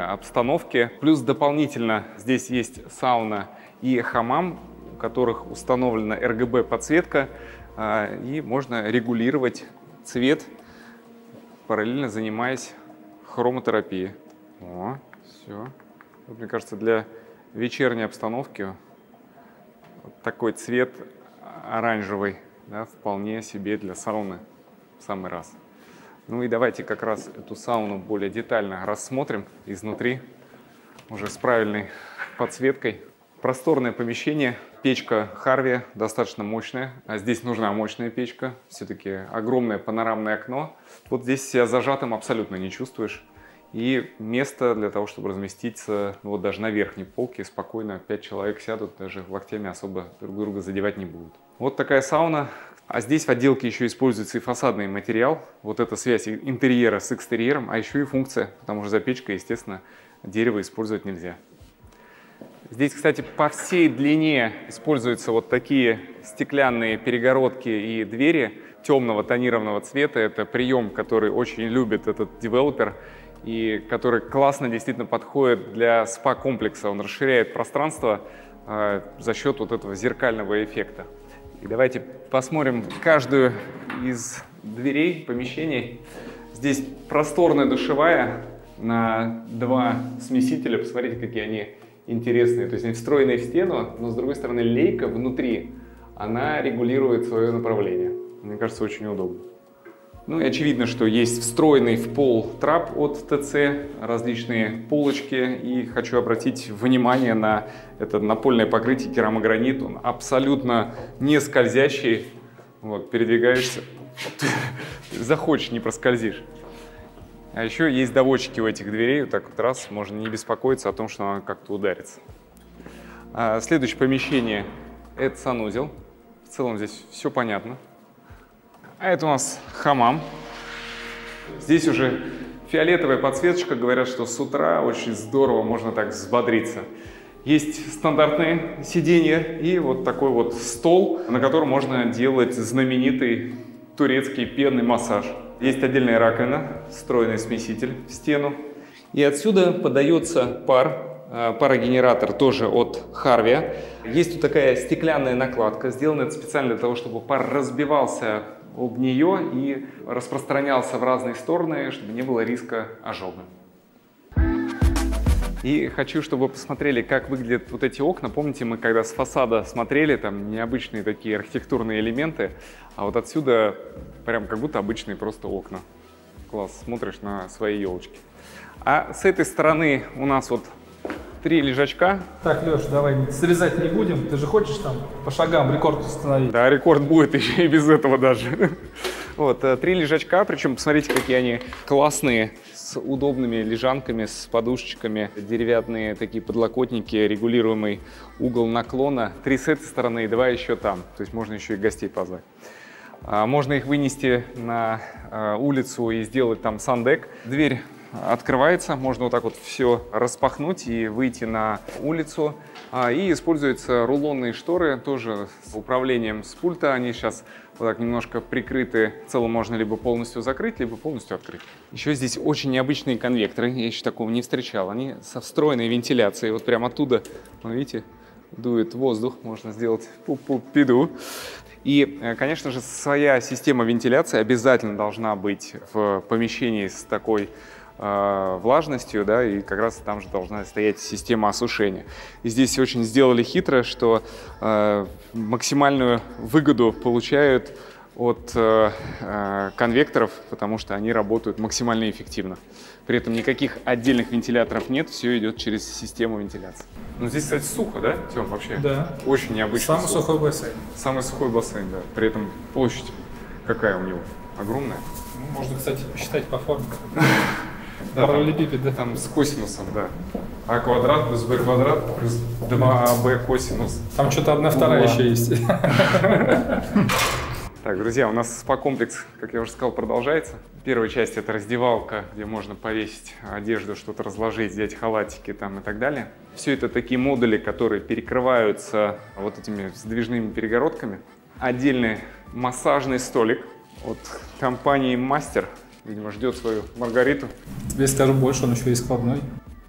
обстановки. Плюс дополнительно здесь есть сауна и хамам, у которых установлена RGB-подсветка. И можно регулировать цвет, параллельно занимаясь хромотерапией. О, все. Вот, мне кажется, для вечерней обстановки вот такой цвет оранжевый, да, вполне себе для сауны в самый раз. Ну и давайте как раз эту сауну более детально рассмотрим изнутри, уже с правильной подсветкой. Просторное помещение, печка Харви достаточно мощная, а здесь нужна мощная печка, все-таки огромное панорамное окно. Вот здесь себя зажатым абсолютно не чувствуешь. И место для того, чтобы разместиться, ну, вот даже на верхней полке спокойно 5 человек сядут, даже локтями особо друг друга задевать не будут. Вот такая сауна. А здесь в отделке еще используется и фасадный материал. Вот эта связь интерьера с экстерьером, а еще и функция, потому что за печкой, естественно, дерево использовать нельзя. Здесь, кстати, по всей длине используются вот такие стеклянные перегородки и двери темного тонированного цвета. Это прием, который очень любит этот девелопер. И который классно действительно подходит для спа-комплекса. Он расширяет пространство за счет вот этого зеркального эффекта. И давайте посмотрим каждую из дверей, помещений. Здесь просторная душевая на 2 смесителя. Посмотрите, какие они интересные. То есть они встроенные в стену, но с другой стороны лейка внутри. Она регулирует свое направление. Мне кажется, очень удобно. Ну и очевидно, что есть встроенный в пол трап от ТЦ, различные полочки. И хочу обратить внимание на это напольное покрытие керамогранит. Он абсолютно не скользящий. Вот, передвигаешься. Захочешь, не проскользишь. А еще есть доводчики у этих дверей. Вот так вот раз, можно не беспокоиться о том, что она как-то ударится. Следующее помещение – это санузел. В целом здесь все понятно. А это у нас хамам. Здесь уже фиолетовая подсветочка. Говорят, что с утра очень здорово можно так взбодриться. Есть стандартные сиденья и вот такой вот стол, на котором можно делать знаменитый турецкий пенный массаж. Есть отдельная раковина, встроенный смеситель в стену. И отсюда подается парогенератор тоже от Харви. Есть тут такая стеклянная накладка. Сделана это специально для того, чтобы пар разбивался об нее и распространялся в разные стороны, чтобы не было риска ожога. И хочу, чтобы вы посмотрели, как выглядят вот эти окна. Помните, мы когда с фасада смотрели, там необычные такие архитектурные элементы, а вот отсюда прям как будто обычные просто окна. Класс, смотришь на свои елочки. А с этой стороны у нас вот 3 лежачка. Так, Леш, давай, срезать не будем. Ты же хочешь там по шагам рекорд установить? Да, рекорд будет еще и без этого даже. Вот, 3 лежачка, причем посмотрите, какие они классные, с удобными лежанками, с подушечками, деревянные такие подлокотники, регулируемый угол наклона. 3 с этой стороны и 2 еще там, то есть можно еще и гостей позвать. Можно их вынести на улицу и сделать там сандек. Дверь открывается, можно вот так вот все распахнуть и выйти на улицу. И используются рулонные шторы, тоже с управлением с пульта. Они сейчас вот так немножко прикрыты. В целом можно либо полностью закрыть, либо полностью открыть. Еще здесь очень необычные конвекторы, я еще такого не встречал. Они со встроенной вентиляцией, вот прямо оттуда, видите, дует воздух, можно сделать пуп-пуп-пиду. И, конечно же, своя система вентиляции обязательно должна быть в помещении с такой влажностью, да, и как раз там же должна стоять система осушения. И здесь очень сделали хитро, что максимальную выгоду получают от конвекторов, потому что они работают максимально эффективно. При этом никаких отдельных вентиляторов нет, все идет через систему вентиляции. Ну, здесь, кстати, сухо, да, Тём, вообще? Да. Очень необычно. Самый сухой бассейн. Самый сухой бассейн, да. При этом площадь какая у него? Огромная. Ну, можно, кстати, посчитать по форме. Параллелепипед, да? Там с косинусом, да. А квадрат плюс b квадрат плюс 2b косинус. Там что-то 1/2 еще есть. Так, друзья, у нас спа-комплекс, как я уже сказал, продолжается. Первая часть – это раздевалка, где можно повесить одежду, что-то разложить, взять халатики там и так далее. Все это такие модули, которые перекрываются вот этими сдвижными перегородками. Отдельный массажный столик от компании «Мастер». Видимо, ждет свою Маргариту. Тебе скажу больше, он еще и складной.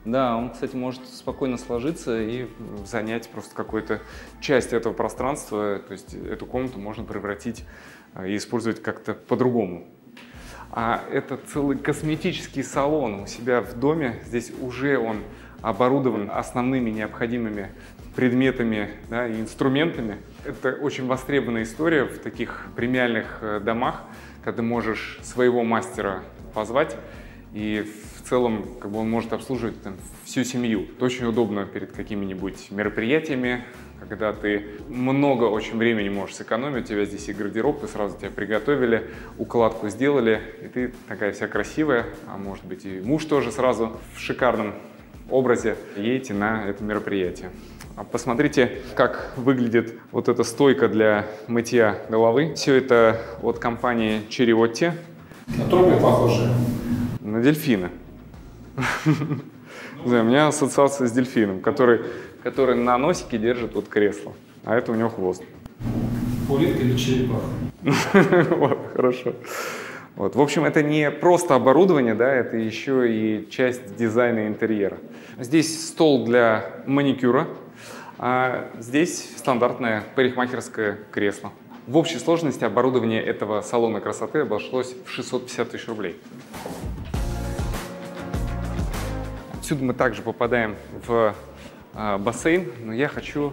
Да, он, кстати, может спокойно сложиться и занять просто какую-то часть этого пространства. То есть эту комнату можно превратить и использовать как-то по-другому. А это целый косметический салон у себя в доме. Здесь уже он оборудован основными необходимыми предметами, да, и инструментами. Это очень востребованная история в таких премиальных домах, когда ты можешь своего мастера позвать и в целом, как бы, он может обслуживать там всю семью. Это очень удобно перед какими-нибудь мероприятиями, когда ты много очень времени можешь сэкономить. У тебя здесь и гардероб, и сразу тебя приготовили, укладку сделали, и ты такая вся красивая, а может быть и муж тоже сразу в шикарном образе едете на это мероприятие. Посмотрите, как выглядит вот эта стойка для мытья головы. Все это от компании Чериотти. На трубы похожи. На дельфина. У меня ассоциация с дельфином, который на носике держит вот кресло, а это у него хвост. Улитка или черепаха? Вот, хорошо. Вот. В общем, это не просто оборудование, да, это еще и часть дизайна интерьера. Здесь стол для маникюра, а здесь стандартное парикмахерское кресло. В общей сложности оборудование этого салона красоты обошлось в 650 тысяч рублей. Отсюда мы также попадаем в бассейн, но я хочу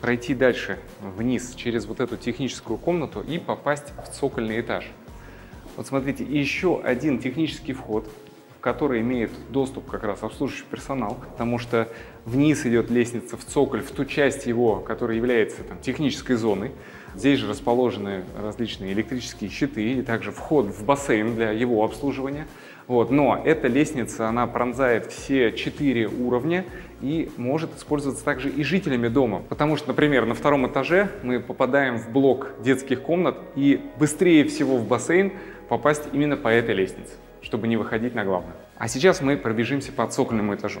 пройти дальше, вниз, через вот эту техническую комнату и попасть в цокольный этаж. Вот смотрите, еще один технический вход, в который имеет доступ как раз обслуживающий персонал, потому что вниз идет лестница в цоколь, в ту часть его, которая является там технической зоной. Здесь же расположены различные электрические щиты и также вход в бассейн для его обслуживания. Вот. Но эта лестница, она пронзает все 4 уровня и может использоваться также и жителями дома. Потому что, например, на 2-м этаже мы попадаем в блок детских комнат и быстрее всего в бассейн попасть именно по этой лестнице, чтобы не выходить на главную. А сейчас мы пробежимся по цокольному этажу.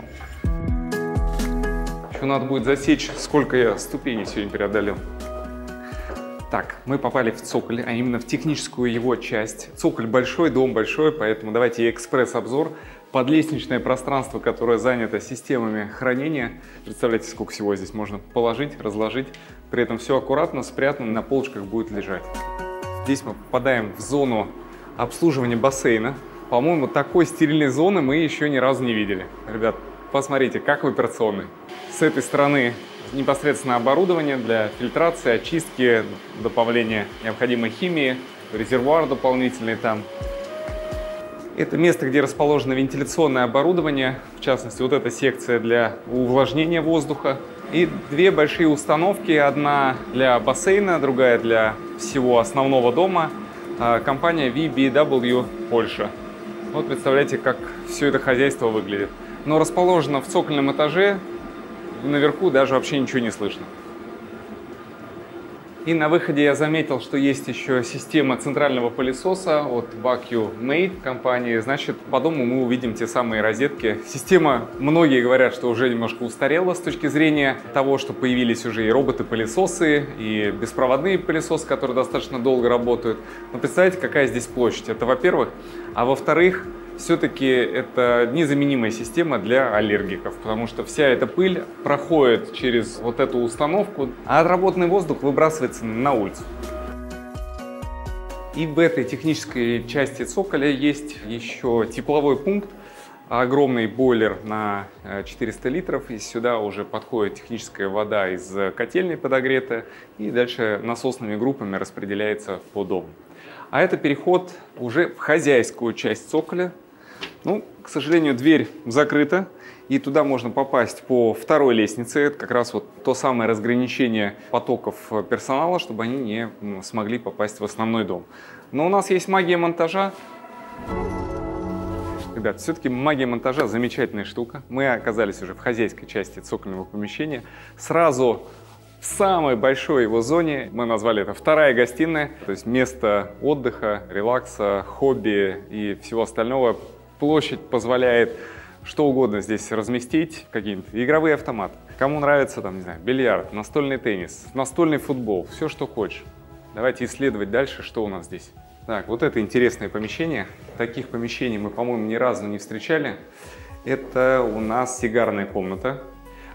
Еще надо будет засечь, сколько я ступеней сегодня преодолел. Так, мы попали в цоколь, а именно в техническую его часть. Цоколь большой, дом большой, поэтому давайте экспресс-обзор. Подлестничное пространство, которое занято системами хранения. Представляете, сколько всего здесь можно положить, разложить. При этом все аккуратно, спрятано, на полочках будет лежать. Здесь мы попадаем в зону обслуживания бассейна. По-моему, такой стерильной зоны мы еще ни разу не видели. Ребят, Посмотрите, как в операционной. С этой стороны непосредственно оборудование для фильтрации, очистки, добавления необходимой химии, резервуар дополнительный там. Это место, где расположено вентиляционное оборудование, в частности, вот эта секция для увлажнения воздуха. И две большие установки, одна для бассейна, другая для всего основного дома. Компания VBW Польша. Вот представляете, как все это хозяйство выглядит. Но расположено в цокольном этаже, наверху даже вообще ничего не слышно. И на выходе я заметил, что есть еще система центрального пылесоса от Vacuum компании. Значит, по дому мы увидим те самые розетки. Система, многие говорят, что уже немножко устарела с точки зрения того, что появились уже и роботы-пылесосы, и беспроводные пылесосы, которые достаточно долго работают. Но представляете, какая здесь площадь? Это во-первых. А во-вторых, все-таки это незаменимая система для аллергиков, потому что вся эта пыль проходит через вот эту установку, а отработанный воздух выбрасывается на улицу. И в этой технической части цоколя есть еще тепловой пункт, огромный бойлер на 400 литров, и сюда уже подходит техническая вода из котельной подогретая, и дальше насосными группами распределяется по дому. А это переход уже в хозяйскую часть цоколя. Ну, к сожалению, дверь закрыта, и туда можно попасть по второй лестнице. Это как раз вот то самое разграничение потоков персонала, чтобы они не смогли попасть в основной дом. Но у нас есть магия монтажа. Ребят, все-таки магия монтажа замечательная штука. Мы оказались уже в хозяйской части цокольного помещения. Сразу в самой большой его зоне, мы назвали это вторая гостиная, то есть место отдыха, релакса, хобби и всего остального. Площадь позволяет что угодно здесь разместить, какие-нибудь игровые автоматы. Кому нравится, там, не знаю, бильярд, настольный теннис, настольный футбол, все, что хочешь. Давайте исследовать дальше, что у нас здесь. Так, вот это интересное помещение. Таких помещений мы, по-моему, ни разу не встречали. Это у нас сигарная комната.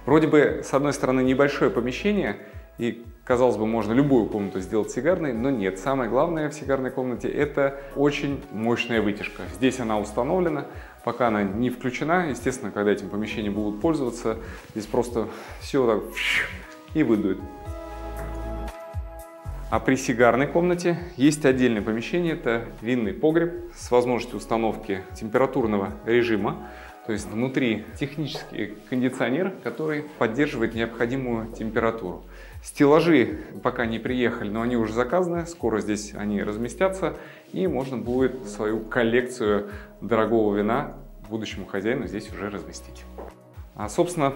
Вроде бы, с одной стороны, небольшое помещение, и, казалось бы, можно любую комнату сделать сигарной, но нет. Самое главное в сигарной комнате – это очень мощная вытяжка. Здесь она установлена, пока она не включена. Естественно, когда этим помещением будут пользоваться, здесь просто все вот так и выдует. А при сигарной комнате есть отдельное помещение – это винный погреб с возможностью установки температурного режима. То есть внутри технический кондиционер, который поддерживает необходимую температуру. Стеллажи пока не приехали, но они уже заказаны, скоро здесь они разместятся, и можно будет свою коллекцию дорогого вина будущему хозяину здесь уже разместить. А, собственно,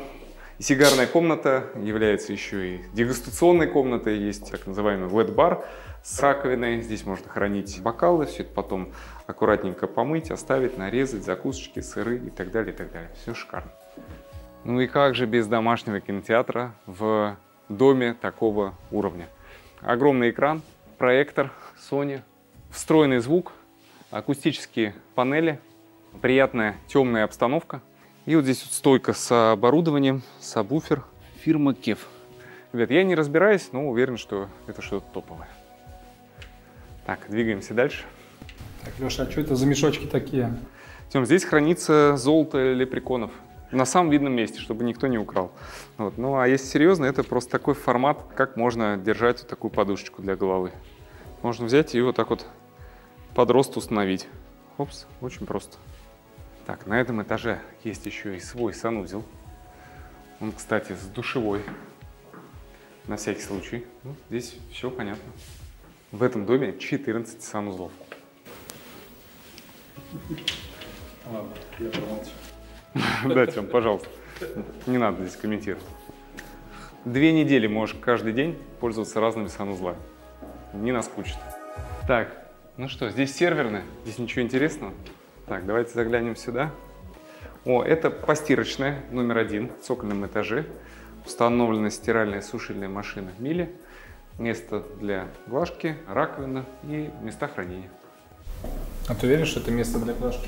сигарная комната является еще и дегустационной комнатой, есть так называемый LED-бар с раковиной, здесь можно хранить бокалы, все это потом аккуратненько помыть, оставить, нарезать, закусочки, сыры и так далее, и так далее. Все шикарно. Ну и как же без домашнего кинотеатра в доме такого уровня? Огромный экран, проектор Sony, встроенный звук, акустические панели, приятная темная обстановка. И вот здесь вот стойка с оборудованием, сабвуфер фирмы KEF. Ребят, я не разбираюсь, но уверен, что это что-то топовое. Так, двигаемся дальше. Так, Леша, а что это за мешочки такие? Тем, здесь хранится золото лепреконов. На самом видном месте, чтобы никто не украл. Вот. Ну, а если серьезно, это просто такой формат, как можно держать вот такую подушечку для головы. Можно взять и вот так вот под рост установить. Опс, очень просто. Так, на этом этаже есть еще и свой санузел. Он, кстати, с душевой, на всякий случай. Ну, здесь все понятно. В этом доме 14 санузлов. Ладно, я промолчу. Да, Тём, пожалуйста, не надо здесь комментировать. 2 недели можешь каждый день пользоваться разными санузлами. Не наскучит. Так, ну что, здесь серверная, здесь ничего интересного. Так, давайте заглянем сюда. О, это постирочная номер 1 в цокольном этаже. Установлена стиральная сушильная машина Мили. Место для глажки, раковина и места хранения. А ты веришь, что это место для глажки?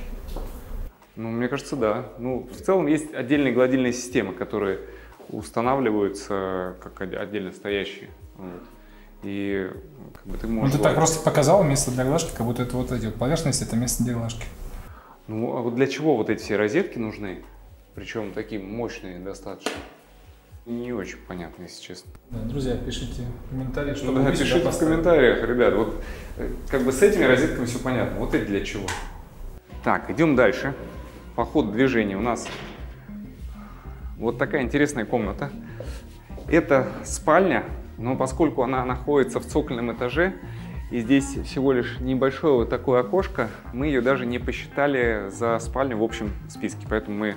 Ну, мне кажется, да. Ну, в целом есть отдельные гладильные системы, которые устанавливаются как отдельно стоящие. Вот. И как бы ты можешь... Ну, ты так просто показал место для глажки, как будто это вот эти вот поверхности, это место для глажки. Ну, а вот для чего вот эти все розетки нужны? причем такие мощные достаточно. Не очень понятно, если честно. Да, друзья, пишите в комментариях, что вы пишите в комментариях, ребят. Вот как бы с этими розетками все понятно. Вот это для чего. Так, идем дальше. По ходу движения у нас вот такая интересная комната. Это спальня, но поскольку она находится в цокольном этаже, и здесь всего лишь небольшое вот такое окошко, мы ее даже не посчитали за спальню в общем списке. Поэтому мы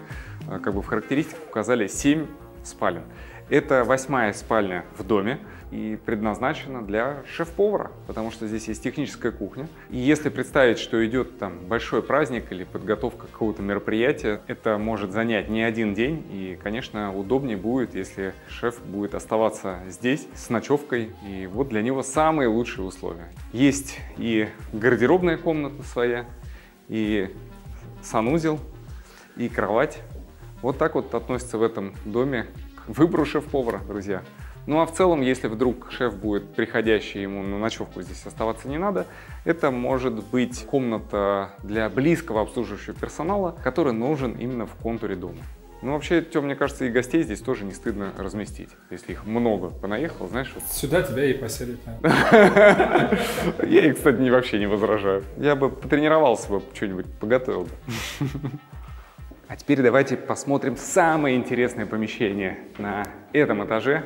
как бы в характеристиках указали 7 спален. Это 8-я спальня в доме и предназначена для шеф-повара, потому что здесь есть техническая кухня. И если представить, что идет там большой праздник или подготовка к какого-то мероприятия, это может занять не один день. И, конечно, удобнее будет, если шеф будет оставаться здесь с ночевкой. И вот для него самые лучшие условия. Есть и гардеробная комната своя, и санузел, и кровать. Вот так вот относится в этом доме к выбору шеф-повара, друзья. Ну а в целом, если вдруг шеф будет приходящий, ему на ночевку здесь оставаться не надо, это может быть комната для близкого обслуживающего персонала, который нужен именно в контуре дома. Ну вообще, Тём, мне кажется, и гостей здесь тоже не стыдно разместить, если их много понаехало, знаешь. Вот... Сюда тебя и поселят. Я, кстати, вообще не возражаю. Я бы потренировался бы, что-нибудь поготовил бы. А теперь давайте посмотрим самое интересное помещение на этом этаже.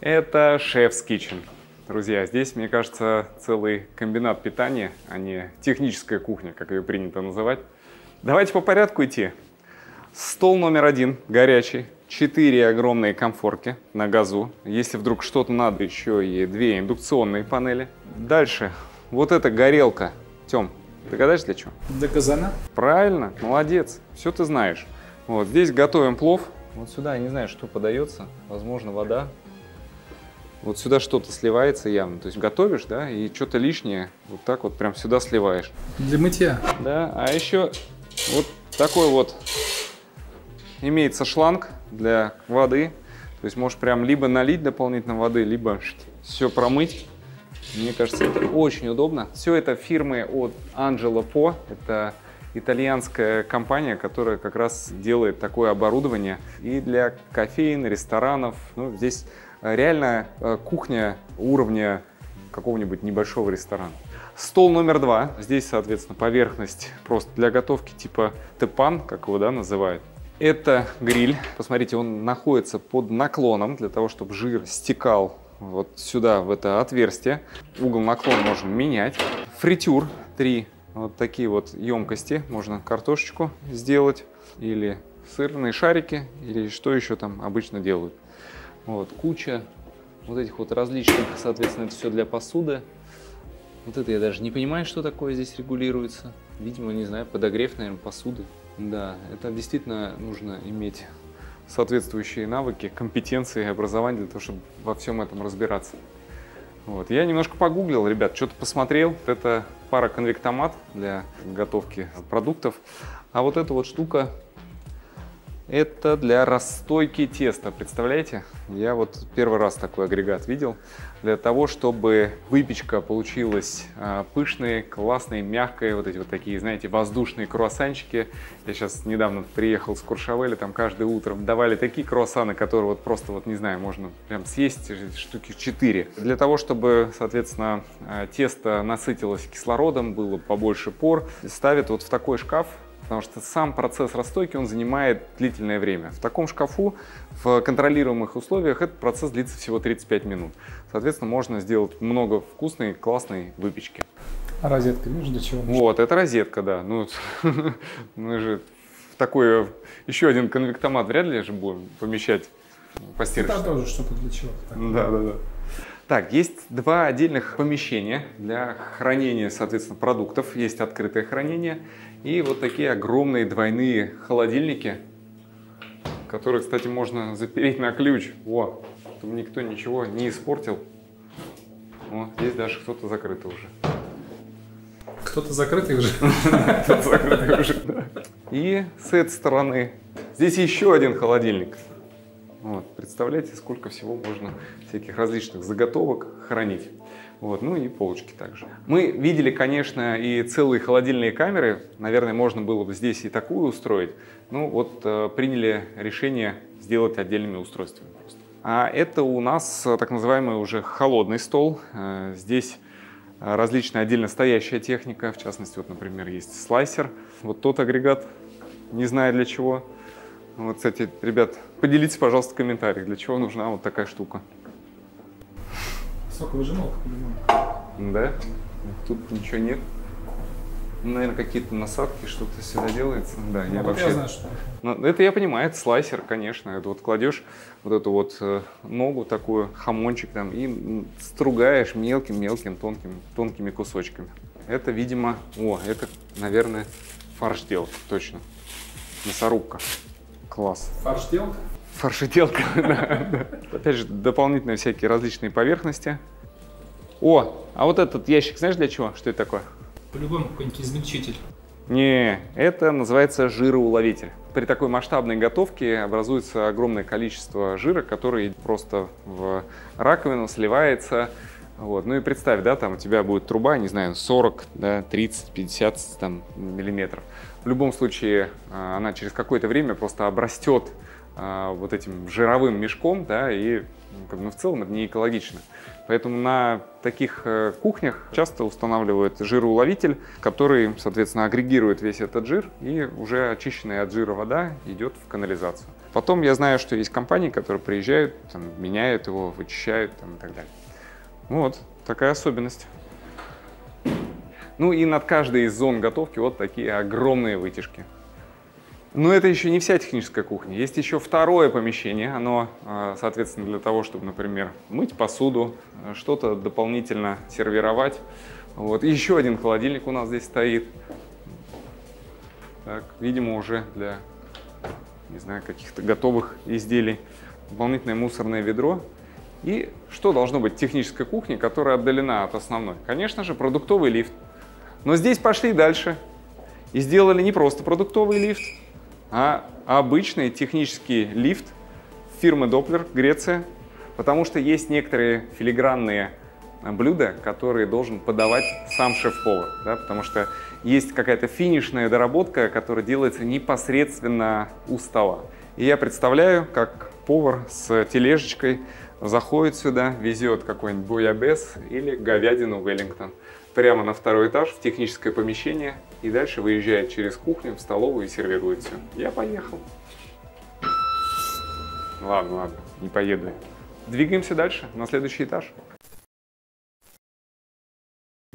Это шеф's kitchen. Друзья, здесь, мне кажется, целый комбинат питания, а не техническая кухня, как ее принято называть. Давайте по порядку идти. Стол номер 1 горячий, 4 огромные комфорки на газу. Если вдруг что-то надо, еще и 2 индукционные панели. Дальше вот эта горелка, Тём. Догадаешься, для чего? Для казана. Правильно, молодец, все ты знаешь. Вот здесь готовим плов. Вот сюда я не знаю, что подается, возможно, вода. Вот сюда что-то сливается явно, то есть готовишь, да, и что-то лишнее вот так вот прям сюда сливаешь. Для мытья. Да, а еще вот такой вот имеется шланг для воды, то есть можешь прям либо налить дополнительно воды, либо все промыть. Мне кажется, это очень удобно. Все это фирмы от Angelo Po. Это итальянская компания, которая как раз делает такое оборудование и для кофеин, ресторанов. Ну, здесь реально кухня уровня какого-нибудь небольшого ресторана. Стол номер 2. Здесь, соответственно, поверхность просто для готовки типа тепан, как его, да, называют. Это гриль. Посмотрите, он находится под наклоном для того, чтобы жир стекал вот сюда, в это отверстие. Угол наклона можно менять. Фритюр. 3 вот такие вот емкости. Можно картошечку сделать, или сырные шарики, или что еще там обычно делают. Вот куча вот этих вот различных, соответственно, это все для посуды. Вот это я даже не понимаю, что такое здесь регулируется. Видимо, не знаю, подогрев, наверное, посуды. Да, это действительно нужно иметь соответствующие навыки, компетенции и образование для того, чтобы во всем этом разбираться. Вот. Я немножко погуглил, ребят, что-то посмотрел. Это пароконвектомат для готовки продуктов. А вот эта вот штука, это для расстойки теста. Представляете? Я вот первый раз такой агрегат видел. Для того, чтобы выпечка получилась пышной, классной, мягкой. Вот эти вот такие, знаете, воздушные круассанчики. Я сейчас недавно приехал с Куршавеля, там каждое утро давали такие круассаны, которые вот просто, вот не знаю, можно прям съесть штуки 4. Для того, чтобы, соответственно, тесто насытилось кислородом, было побольше пор, ставят вот в такой шкаф. Потому что сам процесс расстойки, он занимает длительное время. В таком шкафу, в контролируемых условиях, этот процесс длится всего 35 минут. Соответственно, можно сделать много вкусной, классной выпечки. А розетка, ну же для чего? Вот, это розетка, да. Ну, мы же в такой, еще один конвектомат вряд ли же будем помещать по стирке. Это тоже что-то для чего-то. Да, да, да. Так, есть 2 отдельных помещения для хранения, соответственно, продуктов. Есть открытое хранение и вот такие огромные двойные холодильники, которые, кстати, можно запереть на ключ. О, чтобы никто ничего не испортил. О, здесь даже кто-то закрытый уже. Кто-то закрытый уже? Кто-то закрытый уже, да. И с этой стороны здесь еще один холодильник. Вот, представляете, сколько всего можно всяких различных заготовок хранить. Вот, ну и полочки также. Мы видели, конечно, и целые холодильные камеры. Наверное, можно было бы здесь и такую устроить. Ну вот приняли решение сделать отдельными устройствами просто. А это у нас так называемый уже холодный стол. Здесь различная отдельно стоящая техника. В частности, вот, например, есть слайсер. Вот тот агрегат, не знаю для чего. Вот, кстати, ребят, поделитесь, пожалуйста, в комментариях, для чего нужна вот такая штука. Соковыжималка, понимаю. Да? Тут ничего нет. Наверное, какие-то насадки, что-то сюда делается. Да, ну, я вообще... Я знаю, что... Это я понимаю, это слайсер, конечно. Это вот кладешь вот эту вот ногу, такую, хамончик там, и стругаешь мелким-мелким, тонкими кусочками. Это, видимо... О, это, наверное, фарш делать, точно. Мясорубка. Класс. Фаршделка? Фаршделка, да. Опять же, дополнительные всякие различные поверхности. О, а вот этот ящик, знаешь для чего? Что это такое? По-любому какой-нибудь измельчитель. Не, это называется жироуловитель. При такой масштабной готовке образуется огромное количество жира, который просто в раковину сливается. Вот. Ну и представь, да, там у тебя будет труба, не знаю, 40, да, 30, 50 там, миллиметров. В любом случае, она через какое-то время просто обрастет вот этим жировым мешком, да, и ну, в целом это не экологично. Поэтому на таких кухнях часто устанавливают жироуловитель, который, соответственно, агрегирует весь этот жир, и уже очищенная от жира вода идет в канализацию. Потом я знаю, что есть компании, которые приезжают, там, меняют его, вычищают там, и так далее. Вот такая особенность. Ну и над каждой из зон готовки вот такие огромные вытяжки. Но это еще не вся техническая кухня. Есть еще второе помещение. Оно, соответственно, для того, чтобы, например, мыть посуду, что-то дополнительно сервировать. Вот. И еще один холодильник у нас здесь стоит. Так, видимо, уже для, не знаю, каких-то готовых изделий. Дополнительное мусорное ведро. И что должно быть в технической кухне, которая отдалена от основной? Конечно же, продуктовый лифт. Но здесь пошли дальше и сделали не просто продуктовый лифт, а обычный технический лифт фирмы Doppler, Греция. Потому что есть некоторые филигранные блюда, которые должен подавать сам шеф-повар. Да? Потому что есть какая-то финишная доработка, которая делается непосредственно у стола. И я представляю, как повар с тележечкой заходит сюда, везет какой-нибудь буябес или говядину Веллингтон прямо на второй этаж в техническое помещение и дальше выезжает через кухню в столовую и сервирует все. Я поехал. Ладно, ладно, не поеду. Двигаемся дальше, на следующий этаж.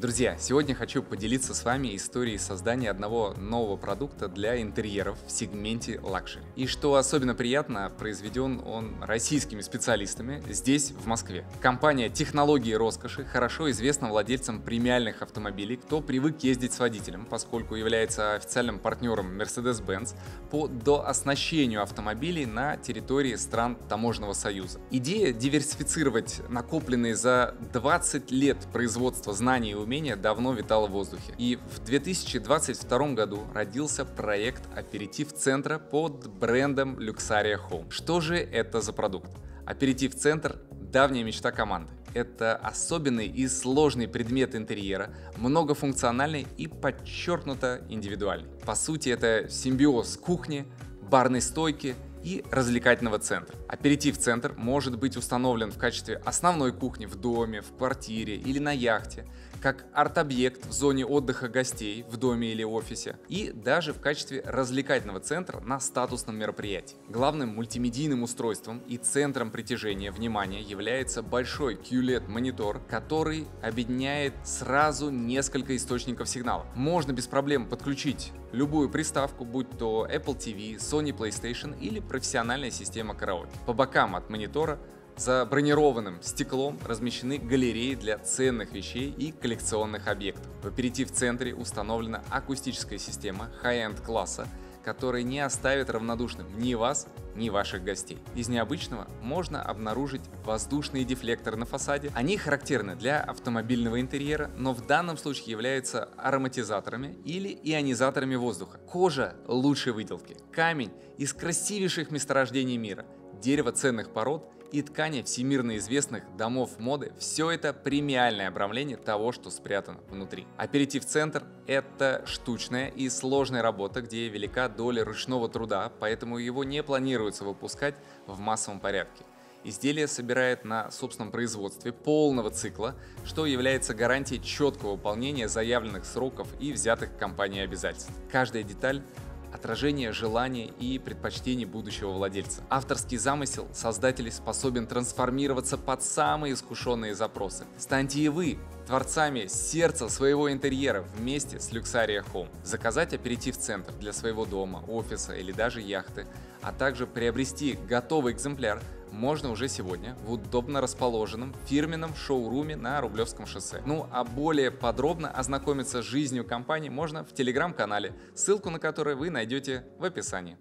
Друзья, сегодня хочу поделиться с вами историей создания одного нового продукта для интерьеров в сегменте лакшери. И что особенно приятно, произведен он российскими специалистами здесь, в Москве. Компания технологии роскоши хорошо известна владельцам премиальных автомобилей, кто привык ездить с водителем, поскольку является официальным партнером Mercedes-Benz по дооснащению автомобилей на территории стран Таможенного союза. Идея диверсифицировать накопленные за 20 лет производства знаний и умений давно витало в воздухе. И в 2022 году родился проект аперитив-центра под брендом Luxario Home. Что же это за продукт? Аперитив-центр – давняя мечта команды. Это особенный и сложный предмет интерьера, многофункциональный и подчеркнуто индивидуальный. По сути, это симбиоз кухни, барной стойки и развлекательного центра. Аперитив-центр может быть установлен в качестве основной кухни в доме, в квартире или на яхте, как арт-объект в зоне отдыха гостей в доме или офисе, и даже в качестве развлекательного центра на статусном мероприятии. Главным мультимедийным устройством и центром притяжения внимания является большой QLED-монитор, который объединяет сразу несколько источников сигнала. Можно без проблем подключить любую приставку, будь то Apple TV, Sony PlayStation или профессиональная система караоке. По бокам от монитора за бронированным стеклом размещены галереи для ценных вещей и коллекционных объектов. В аперитив-центре установлена акустическая система high-end класса, которая не оставит равнодушным ни вас, ни ваших гостей. Из необычного можно обнаружить воздушные дефлекторы на фасаде. Они характерны для автомобильного интерьера, но в данном случае являются ароматизаторами или ионизаторами воздуха. Кожа лучшей выделки, камень из красивейших месторождений мира. дерево ценных пород и ткани всемирно известных домов моды – все это премиальное обрамление того, что спрятано внутри. Аперитив-центр – это штучная и сложная работа, где велика доля ручного труда, поэтому его не планируется выпускать в массовом порядке. Изделие собирает на собственном производстве полного цикла, что является гарантией четкого выполнения заявленных сроков и взятых компанией обязательств. Каждая деталь – отражение желаний и предпочтений будущего владельца. Авторский замысел создателей способен трансформироваться под самые искушенные запросы. Станьте и вы творцами сердца своего интерьера вместе с Luxario Home. Заказать аперитив-центр для своего дома, офиса или даже яхты, а также приобрести готовый экземпляр можно уже сегодня в удобно расположенном фирменном шоуруме на Рублевском шоссе. Ну а более подробно ознакомиться с жизнью компании можно в телеграм-канале, ссылку на который вы найдете в описании.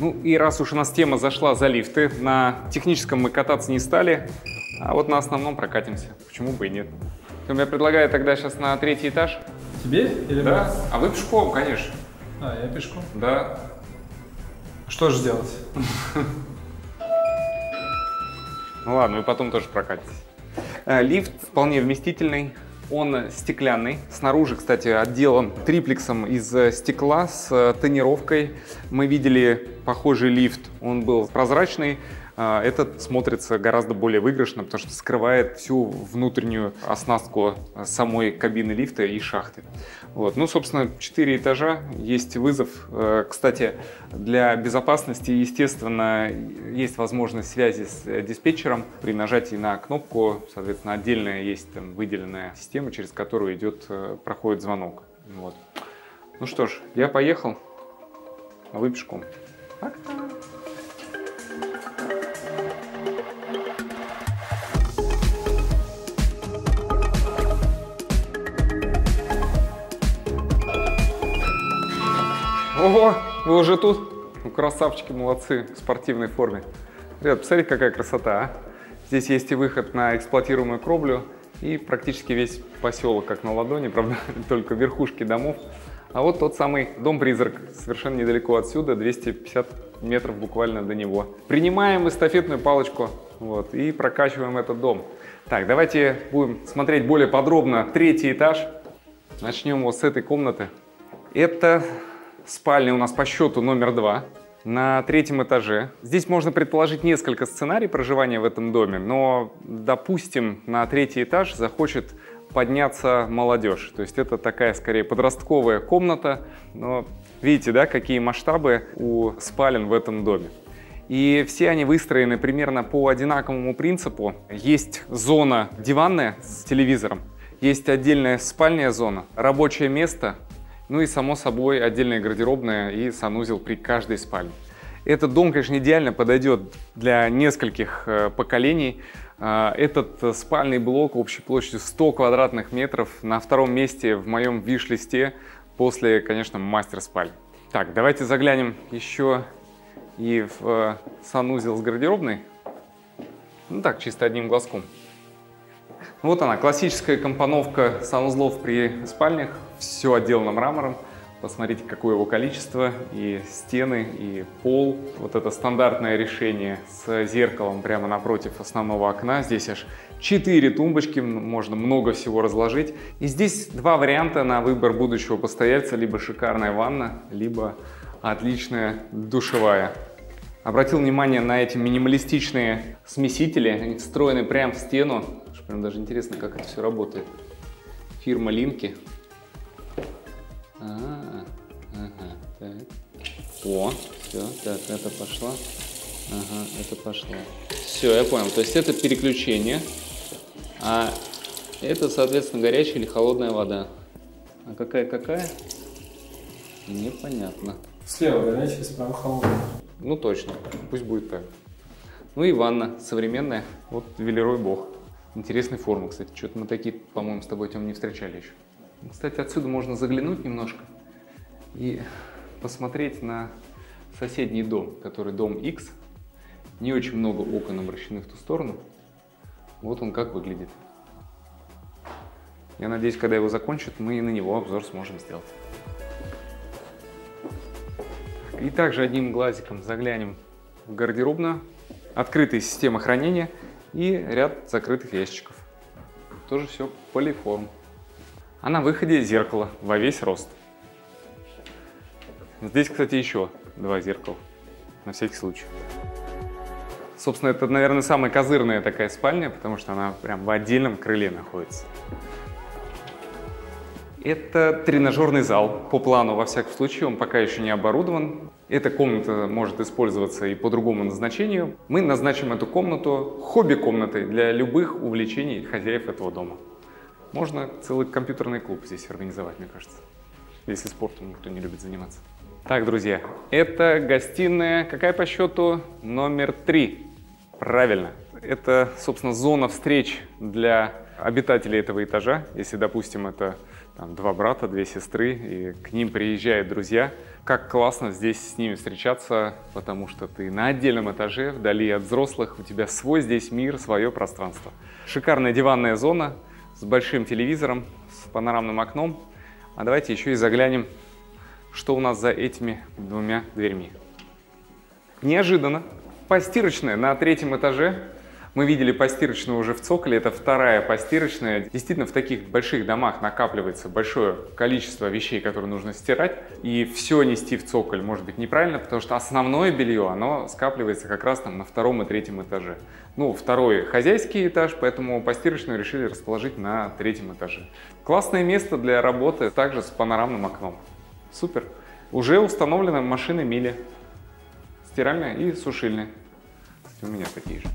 Ну и раз уж у нас тема зашла за лифты, на техническом мы кататься не стали, а вот на основном прокатимся. Почему бы и нет? Я предлагаю тогда сейчас на 3-й этаж. Тебе или да? Вас? А вы пешком, конечно. А, я пешком? Да. Что же делать? Ну ладно, вы потом тоже прокатитесь. Лифт вполне вместительный, он стеклянный. Снаружи, кстати, отделан триплексом из стекла с тонировкой. Мы видели похожий лифт, он был прозрачный. Этот смотрится гораздо более выигрышно, потому что скрывает всю внутреннюю оснастку самой кабины лифта и шахты. Вот. Ну, собственно, 4 этажа, есть вызов. Кстати, для безопасности, естественно, есть возможность связи с диспетчером. При нажатии на кнопку, соответственно, отдельная есть там выделенная система, через которую проходит звонок. Вот. Ну что ж, я поехал, а вы пешком. Пока. Ого, вы уже тут? Ну, красавчики, молодцы, в спортивной форме. Ребят, посмотрите, какая красота, а? Здесь есть и выход на эксплуатируемую кровлю, и практически весь поселок как на ладони, правда, только верхушки домов. А вот тот самый дом-призрак, совершенно недалеко отсюда, 250 метров буквально до него. Принимаем эстафетную палочку, вот, и прокачиваем этот дом. Так, давайте будем смотреть более подробно 3-й этаж. Начнем вот с этой комнаты. Это... Спальня у нас по счету номер 2 на 3-м этаже. Здесь можно предположить несколько сценариев проживания в этом доме, но, допустим, на 3-й этаж захочет подняться молодежь. То есть это такая, скорее, подростковая комната, но видите, да, какие масштабы у спален в этом доме. И все они выстроены примерно по одинаковому принципу. Есть зона диванная с телевизором, есть отдельная спальная зона, рабочее место, ну и, само собой, отдельная гардеробная и санузел при каждой спальне. Этот дом, конечно, идеально подойдет для нескольких поколений. Этот спальный блок общей площадью 100 квадратных метров на 2-м месте в моем виш-листе после, конечно, мастер-спаль. Так, давайте заглянем еще и в санузел с гардеробной. Ну так, чисто одним глазком. Вот она, классическая компоновка санузлов при спальнях. Все отделано мрамором. Посмотрите, какое его количество. И стены, и пол. Вот это стандартное решение с зеркалом прямо напротив основного окна. Здесь аж 4 тумбочки, можно много всего разложить. И здесь 2 варианта на выбор будущего постояльца. Либо шикарная ванна, либо отличная душевая. Обратил внимание на эти минималистичные смесители. Они встроены прямо в стену. Прям даже интересно, как это все работает. Фирма Линки. О, все, так, это пошло. Ага, это пошло. Все, я понял. То есть это переключение, а это, соответственно, горячая или холодная вода. А какая? Непонятно. Слева горячая, справа холодная. Ну точно, пусть будет так. Ну и ванна современная. Вот велерой бог. Интересной формы, кстати. Что-то мы такие, по-моему, с тобой, Тём, не встречали еще. Кстати, отсюда можно заглянуть немножко и посмотреть на соседний дом, который дом X. Не очень много окон обращены в ту сторону. Вот он как выглядит. Я надеюсь, когда его закончат, мы и на него обзор сможем сделать. И также одним глазиком заглянем гардеробная, открытая система хранения и ряд закрытых ящиков. Тоже все полиформ. А на выходе зеркало во весь рост. Здесь, кстати, еще два зеркала, на всякий случай. Собственно, это, наверное, самая козырная такая спальня, потому что она прям в отдельном крыле находится. Это тренажерный зал, по плану, во всяком случае, он пока еще не оборудован. Эта комната может использоваться и по другому назначению. Мы назначим эту комнату хобби-комнатой для любых увлечений хозяев этого дома. Можно целый компьютерный клуб здесь организовать, мне кажется, если спортом никто не любит заниматься. Так, друзья, это гостиная, какая по счету? Номер 3. Правильно. Это, собственно, зона встреч для обитателей этого этажа. Если, допустим, это там, два брата, две сестры, и к ним приезжают друзья. Как классно здесь с ними встречаться, потому что ты на отдельном этаже, вдали от взрослых, у тебя свой здесь мир, свое пространство. Шикарная диванная зона с большим телевизором, с панорамным окном. А давайте еще и заглянем, что у нас за этими двумя дверьми. Неожиданно. Постирочная на 3-м этаже. Мы видели постирочную уже в цоколе, это 2-я постирочная. Действительно, в таких больших домах накапливается большое количество вещей, которые нужно стирать. И все нести в цоколь может быть неправильно, потому что основное белье, оно скапливается как раз там на 2-м и 3-м этаже. Ну, 2-й хозяйский этаж, поэтому постирочную решили расположить на 3-м этаже. Классное место для работы, также с панорамным окном. Супер. Уже установлены машины Мили. Стиральная и сушильная. У меня такие же.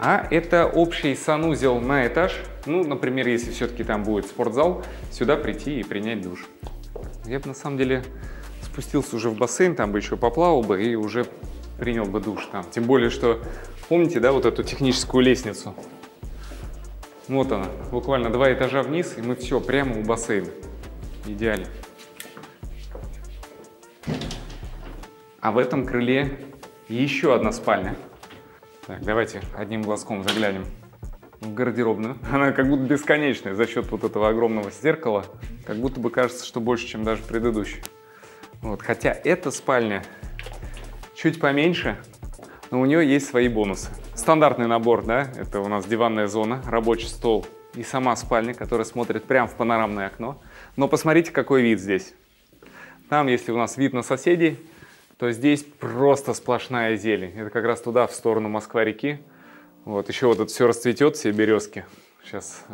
А это общий санузел на этаж. Ну, например, если все-таки там будет спортзал, сюда прийти и принять душ. Я бы на самом деле спустился уже в бассейн, там бы еще поплавал бы и уже принял бы душ там. Тем более, что помните, да, вот эту техническую лестницу? Вот она, буквально 2 этажа вниз, и мы все прямо у бассейна. Идеально. А в этом крыле еще одна спальня. Так, давайте одним глазком заглянем в гардеробную. Она как будто бесконечная за счет вот этого огромного зеркала. Как будто бы кажется, что больше, чем даже предыдущий. Вот, хотя эта спальня чуть поменьше, но у нее есть свои бонусы. Стандартный набор, да, это у нас диванная зона, рабочий стол и сама спальня, которая смотрит прямо в панорамное окно. Но посмотрите, какой вид здесь. Там, если у нас вид на соседей, то здесь просто сплошная зелень. Это как раз туда, в сторону Москва-реки. Вот, еще вот это все расцветет, все березки. Сейчас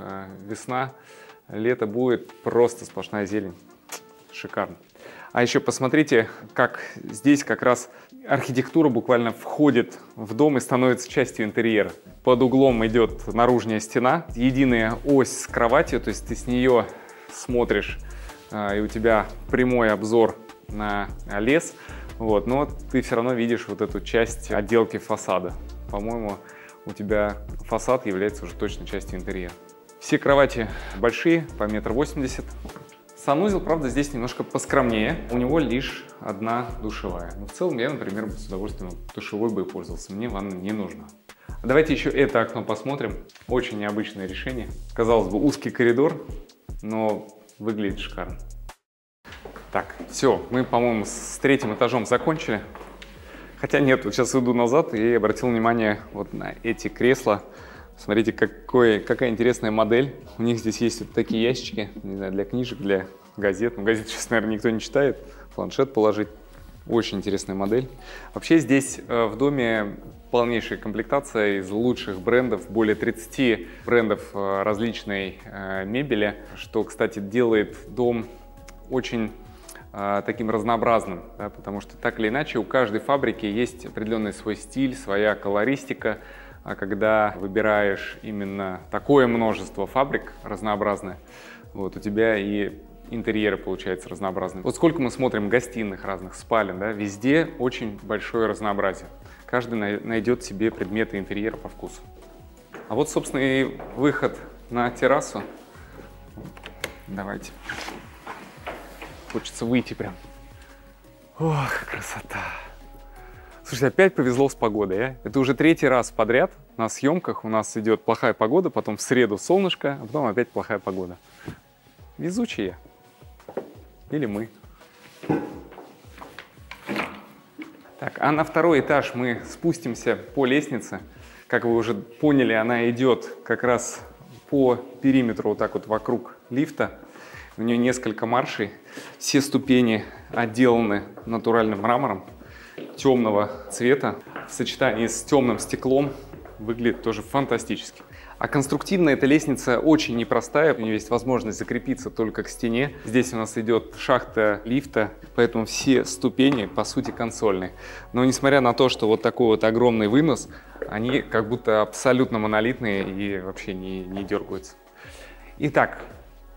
весна, лето будет, просто сплошная зелень. Шикарно. А еще посмотрите, как здесь как раз архитектура буквально входит в дом и становится частью интерьера. Под углом идет наружная стена, единая ось с кроватью, то есть ты с нее смотришь, и у тебя прямой обзор на лес, вот, но ты все равно видишь вот эту часть отделки фасада. По-моему, у тебя фасад является уже точно частью интерьера. Все кровати большие, по 1,80 м. Санузел, правда, здесь немножко поскромнее. У него лишь одна душевая. Но в целом я, например, с удовольствием душевой бы пользовался. Мне ванна не нужна. Давайте еще это окно посмотрим. Очень необычное решение. Казалось бы, узкий коридор, но выглядит шикарно. Так, все, мы, по-моему, с 3-м этажом закончили. Хотя нет, вот сейчас иду назад и обратил внимание вот на эти кресла. Смотрите, какая интересная модель. У них здесь есть вот такие ящички, не знаю, для книжек, для газет. Ну, газет сейчас, наверное, никто не читает. Планшет положить. Очень интересная модель. Вообще здесь в доме полнейшая комплектация из лучших брендов, более 30 брендов различной мебели, что, кстати, делает дом очень таким разнообразным, да, потому что так или иначе у каждой фабрики есть определенный свой стиль, своя колористика. А когда выбираешь именно такое множество фабрик разнообразное, вот, у тебя и интерьеры получаются разнообразные. Вот сколько мы смотрим гостиных разных, спален, да, везде очень большое разнообразие. Каждый найдет себе предметы интерьера по вкусу. А вот, собственно, и выход на террасу. Давайте. Хочется выйти прям. Ох, красота. Слушайте, опять повезло с погодой, а? Это уже 3-й раз подряд на съемках у нас идет плохая погода, потом в среду солнышко, а потом опять плохая погода. Везучие. Или мы. Так, а на второй этаж мы спустимся по лестнице. Как вы уже поняли, она идет как раз по периметру, вот так вот вокруг лифта. У нее несколько маршей. Все ступени отделаны натуральным мрамором темного цвета. В сочетании с темным стеклом выглядит тоже фантастически. А конструктивно эта лестница очень непростая. У нее есть возможность закрепиться только к стене. Здесь у нас идет шахта лифта, поэтому все ступени, по сути, консольные. Но несмотря на то, что вот такой вот огромный вынос, они как будто абсолютно монолитные и вообще не дергаются. Итак,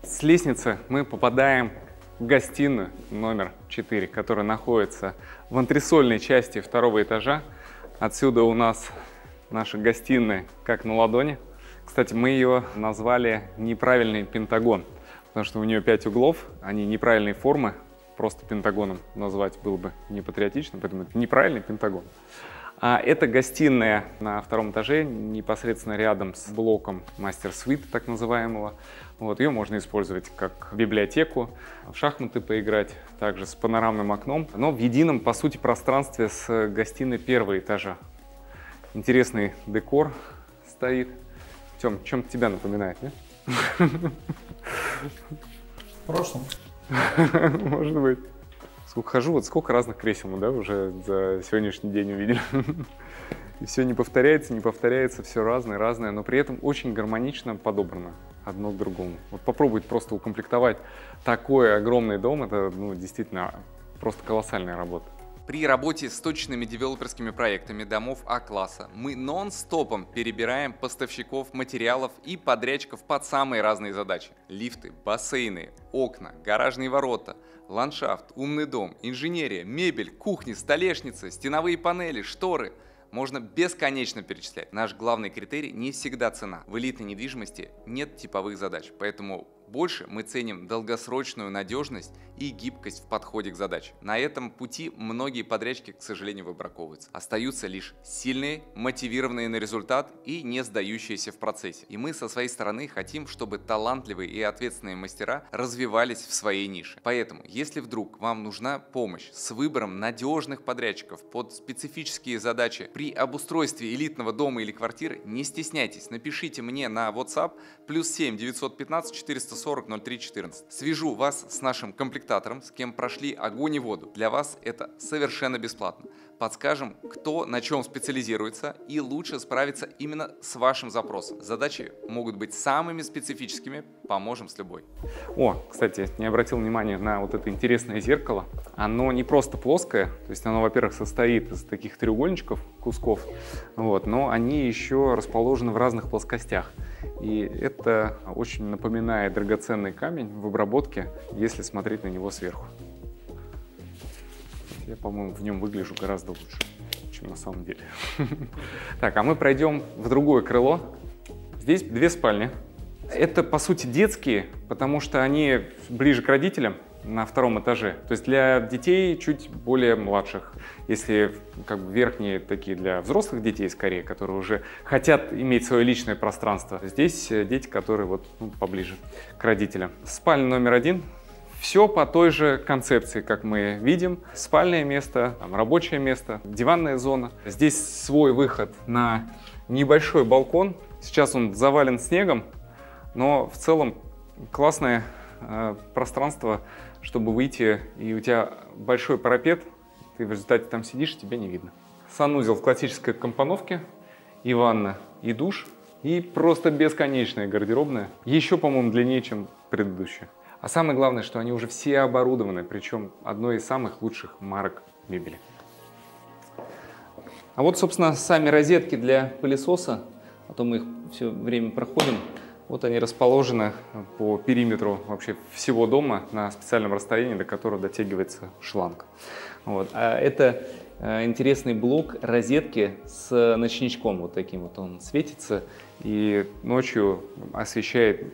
с лестницы мы попадаем в гостиную номер 4, которая находится в антресольной части второго этажа. Отсюда у нас наша гостиная как на ладони. Кстати, мы ее назвали «Неправильный пентагон», потому что у нее 5 углов, они неправильной формы, просто пентагоном назвать было бы непатриотично, поэтому это «Неправильный пентагон». А это гостиная на втором этаже, непосредственно рядом с блоком мастер-свита, так называемого. Вот, ее можно использовать как библиотеку, в шахматы поиграть, также с панорамным окном, но в едином, по сути, пространстве с гостиной первого этажа. Интересный декор стоит. Тём, чем тебя напоминает, нет? В прошлом. Может быть. Хожу, вот сколько разных кресел мы, да, уже за сегодняшний день увидели. И все не повторяется, все разное, но при этом очень гармонично подобрано одно к другому. Вот попробовать просто укомплектовать такой огромный дом, это, ну, действительно просто колоссальная работа. При работе с точными девелоперскими проектами домов А-класса мы нон-стопом перебираем поставщиков материалов и подрядчиков под самые разные задачи. Лифты, бассейны, окна, гаражные ворота, ландшафт, умный дом, инженерия, мебель, кухни, столешницы, стеновые панели, шторы. Можно бесконечно перечислять. Наш главный критерий не всегда цена. В элитной недвижимости нет типовых задач, поэтому больше мы ценим долгосрочную надежность и гибкость в подходе к задаче. На этом пути многие подрядчики, к сожалению, выбраковываются. Остаются лишь сильные, мотивированные на результат и не сдающиеся в процессе. И мы со своей стороны хотим, чтобы талантливые и ответственные мастера развивались в своей нише. Поэтому, если вдруг вам нужна помощь с выбором надежных подрядчиков под специфические задачи при обустройстве элитного дома или квартиры, не стесняйтесь, напишите мне на WhatsApp +7 915 440 0314. Свяжу вас с нашим комплектатором, с кем прошли огонь и воду. Для вас это совершенно бесплатно. Подскажем, кто на чем специализируется и лучше справится именно с вашим запросом. Задачи могут быть самыми специфическими, поможем с любой. О, кстати, не обратил внимания на вот это интересное зеркало. Оно не просто плоское, то есть оно, во-первых, состоит из таких треугольничков, кусков, вот, но они еще расположены в разных плоскостях. И это очень напоминает драгоценный камень в обработке, если смотреть на него сверху. Я, по-моему, в нем выгляжу гораздо лучше, чем на самом деле. Так, а мы пройдем в другое крыло. Здесь две спальни. Это, по сути, детские, потому что они ближе к родителям на втором этаже. То есть для детей чуть более младших. Если как бы верхние такие для взрослых детей, скорее, которые уже хотят иметь свое личное пространство. Здесь дети, которые вот, ну, поближе к родителям. Спальня номер 1. Все по той же концепции, как мы видим. Спальное место, там, рабочее место, диванная зона. Здесь свой выход на небольшой балкон. Сейчас он завален снегом, но в целом классное пространство, чтобы выйти, и у тебя большой парапет, ты в результате там сидишь, тебя не видно. Санузел в классической компоновке, и ванна, и душ, и просто бесконечная гардеробная. Еще, по-моему, длиннее, чем предыдущая. А самое главное, что они уже все оборудованы, причем одной из самых лучших марок мебели. А вот, собственно, сами розетки для пылесоса, а то мы их все время проходим. Вот они расположены по периметру вообще всего дома на специальном расстоянии, до которого дотягивается шланг. Вот. А это интересный блок розетки с ночничком, вот таким вот он светится и ночью освещает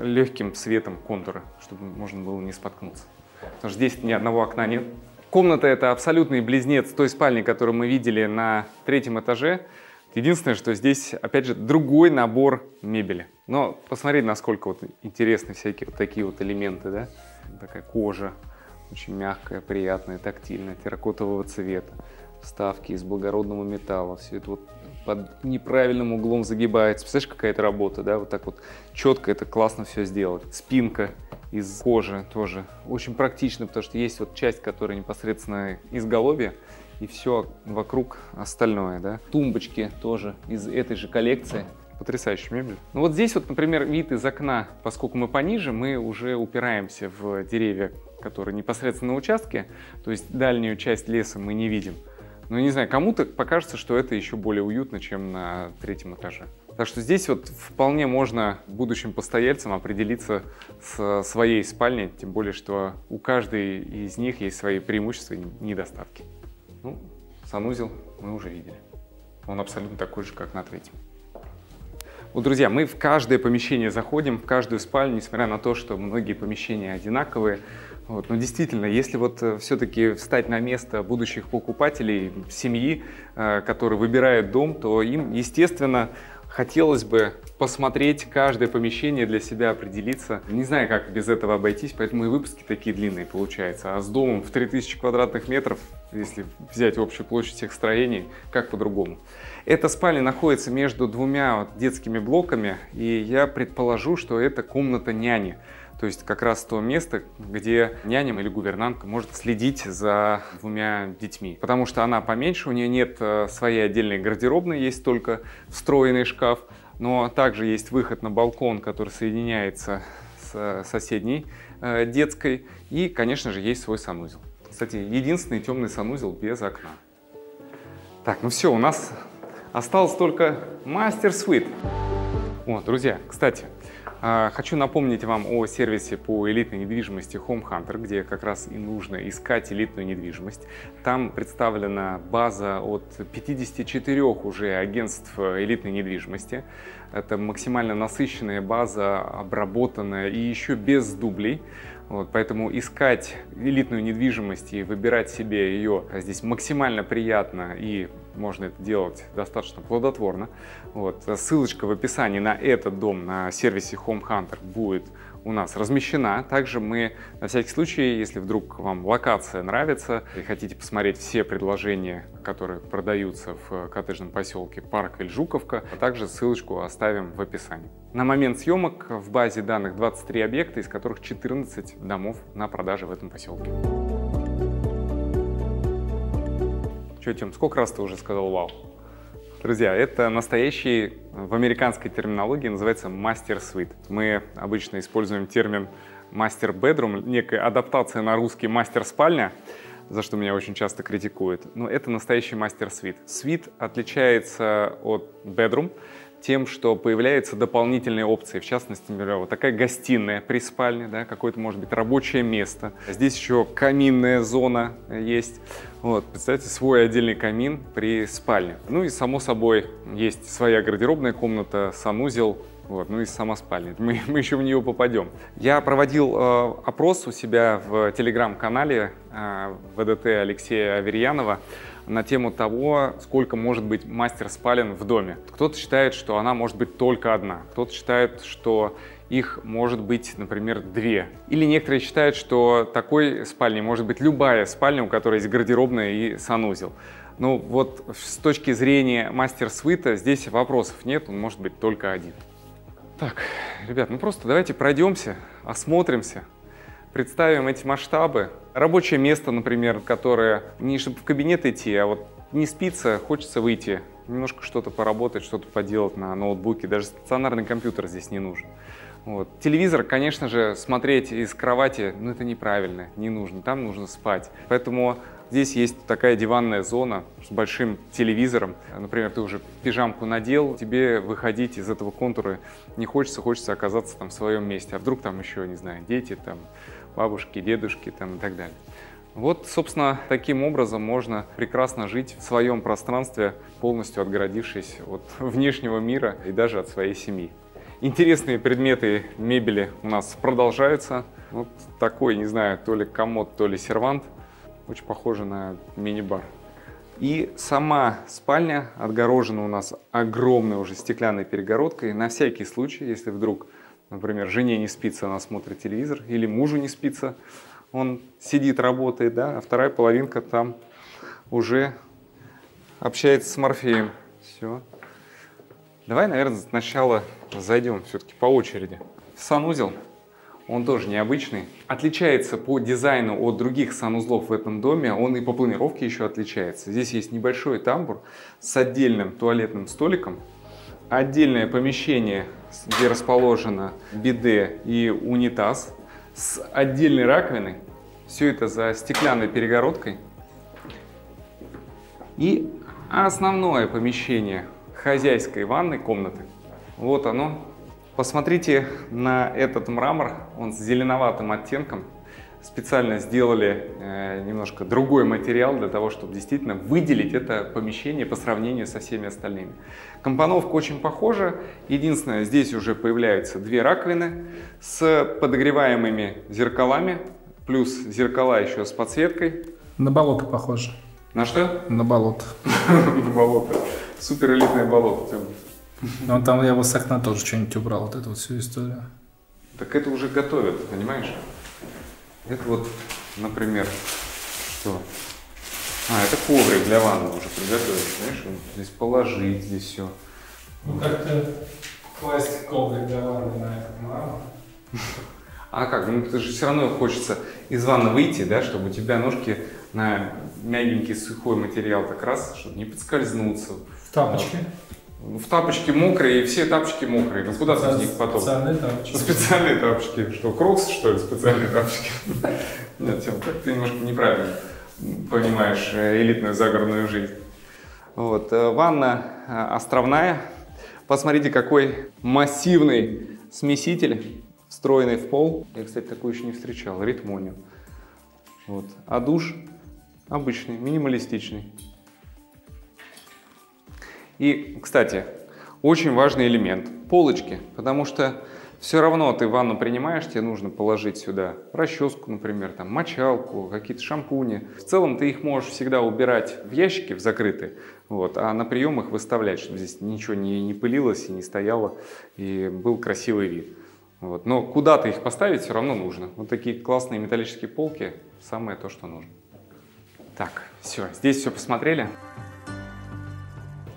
легким светом контуры, чтобы можно было не споткнуться. Потому что здесь ни одного окна нет. Комната — это абсолютный близнец той спальни, которую мы видели на третьем этаже. Единственное, что здесь, опять же, другой набор мебели. Но посмотрите, насколько вот интересны всякие вот такие вот элементы, да? Такая кожа, очень мягкая, приятная, тактильная, терракотового цвета. вставки из благородного металла, все это вот под неправильным углом загибается. Представляешь, какая-то работа, да, вот так вот четко это классно все сделать. Спинка из кожи тоже очень практично, потому что есть вот часть, которая непосредственно изголовье, и все вокруг остальное, да. Тумбочки тоже из этой же коллекции. Потрясающая мебель. Ну вот здесь вот, например, вид из окна, поскольку мы пониже, мы уже упираемся в деревья, которые непосредственно на участке, то есть дальнюю часть леса мы не видим. Но не знаю, кому-то покажется, что это еще более уютно, чем на третьем этаже. Так что здесь вот вполне можно будущим постояльцам определиться со своей спальней, тем более, что у каждой из них есть свои преимущества и недостатки. Ну, санузел мы уже видели. Он абсолютно такой же, как на третьем. Вот, друзья, мы в каждое помещение заходим, в каждую спальню, несмотря на то, что многие помещения одинаковые. Вот, но действительно, если вот все-таки встать на место будущих покупателей, семьи, которые выбирают дом, то им, естественно, хотелось бы посмотреть каждое помещение, для себя определиться. Не знаю, как без этого обойтись, поэтому и выпуски такие длинные получаются. А с домом в 3000 квадратных метров, если взять общую площадь всех строений, как по-другому. Эта спальня находится между двумя детскими блоками, и я предположу, что это комната няни. То есть как раз то место, где няня или гувернантка может следить за двумя детьми. Потому что она поменьше, у нее нет своей отдельной гардеробной, есть только встроенный шкаф. Но также есть выход на балкон, который соединяется с соседней детской. И, конечно же, есть свой санузел. Кстати, единственный темный санузел без окна. Так, ну все, у нас осталось только мастер-свит. О, друзья, кстати, хочу напомнить вам о сервисе по элитной недвижимости Home Hunter, где как раз и нужно искать элитную недвижимость. Там представлена база от 54 уже агентств элитной недвижимости. Это максимально насыщенная база, обработанная и еще без дублей. Вот, поэтому искать элитную недвижимость и выбирать себе ее здесь максимально приятно, и можно это делать достаточно плодотворно. Вот, ссылочка в описании на этот дом на сервисе Home Hunter будет у нас размещена. Также мы, на всякий случай, если вдруг вам локация нравится и хотите посмотреть все предложения, которые продаются в коттеджном поселке Парквиль-Жуковка, а также ссылочку оставим в описании. На момент съемок в базе данных 23 объекта, из которых 14 домов на продаже в этом поселке. Че, Тём, сколько раз ты уже сказал «вау»? Друзья, это настоящий, в американской терминологии называется мастер-свит. Мы обычно используем термин мастер-бедрум, некая адаптация на русский мастер-спальня, за что меня очень часто критикуют. Но это настоящий мастер-свит. Свит отличается от бедрум тем, что появляются дополнительные опции. В частности, например, вот такая гостиная при спальне, да, какое-то, может быть, рабочее место. Здесь еще каминная зона есть. Вот, представьте, свой отдельный камин при спальне. Ну и, само собой, есть своя гардеробная комната, санузел. Вот, ну и сама спальня. Мы еще в нее попадем. Я проводил опрос у себя в телеграм-канале ВДТ Алексея Аверьянова на тему того, сколько может быть мастер-спален в доме. Кто-то считает, что она может быть только одна, кто-то считает, что их может быть, например, две. Или некоторые считают, что такой спальней может быть любая спальня, у которой есть гардеробная и санузел. Ну вот с точки зрения мастер-свита здесь вопросов нет, он может быть только один. Так, ребят, ну просто давайте пройдемся, осмотримся, представим эти масштабы. Рабочее место, например, которое не чтобы в кабинет идти, а вот не спится, хочется выйти, немножко что-то поработать, что-то поделать на ноутбуке. Даже стационарный компьютер здесь не нужен. Вот. Телевизор, конечно же, смотреть из кровати, ну это неправильно, не нужно, там нужно спать. Поэтому здесь есть такая диванная зона с большим телевизором. Например, ты уже пижамку надел, тебе выходить из этого контура не хочется, хочется оказаться там в своем месте. А вдруг там еще, не знаю, дети там, бабушки, дедушки там и так далее. Вот, собственно, таким образом можно прекрасно жить в своем пространстве, полностью отгородившись от внешнего мира и даже от своей семьи. Интересные предметы мебели у нас продолжаются. Вот такой, не знаю, то ли комод, то ли сервант. Очень похоже на мини-бар. И сама спальня отгорожена у нас огромной уже стеклянной перегородкой. На всякий случай, если вдруг, например, жене не спится, она смотрит телевизор, или мужу не спится, он сидит, работает, да, а вторая половинка там уже общается с Морфеем. Все. Давай, наверное, сначала зайдем все-таки по очереди. Санузел. Он тоже необычный. Отличается по дизайну от других санузлов в этом доме. Он и по планировке еще отличается. Здесь есть небольшой тамбур с отдельным туалетным столиком. Отдельное помещение, где расположено биде и унитаз. С отдельной раковиной. Все это за стеклянной перегородкой. И основное помещение хозяйской ванной комнаты. Вот оно. Посмотрите на этот мрамор, он с зеленоватым оттенком. Специально сделали немножко другой материал для того, чтобы действительно выделить это помещение по сравнению со всеми остальными. Компоновка очень похожа. Единственное, здесь уже появляются две раковины с подогреваемыми зеркалами, плюс зеркала еще с подсветкой. На болото похоже. На что? На болото. На болото. Супер элитное болото. Ну, там я с окна тоже что-нибудь убрал, вот эту вот всю историю. Так это уже готовят, понимаешь? Это вот, например, что? А, это коврик для ванны уже приготовили, знаешь? Здесь положить, здесь все. Ну, как-то класть коврик для ванны на этот мрамор. А как? Ну, это же все равно хочется из ванны выйти, да, чтобы у тебя ножки на мягенький сухой материал как раз, чтобы не подскользнуться. В тапочке? В тапочке мокрые, и все тапочки мокрые. Ну куда с них потом? Специальные тапочки. Специальные тапочки. Что, крокс, что ли, специальные тапочки? Нет, Тём, ты немножко неправильно понимаешь элитную загородную жизнь. Вот, ванна островная. Посмотрите, какой массивный смеситель, встроенный в пол. Я, кстати, такой еще не встречал, ритмониум. Вот. А душ обычный, минималистичный. И, кстати, очень важный элемент – полочки, потому что все равно ты ванну принимаешь, тебе нужно положить сюда расческу, например, там, мочалку, какие-то шампуни. В целом ты их можешь всегда убирать в ящики, в закрытые, вот, а на прием их выставлять, чтобы здесь ничего не пылилось и не стояло, и был красивый вид. Вот. Но куда-то их поставить все равно нужно. Вот такие классные металлические полки – самое то, что нужно. Так, все, здесь все посмотрели.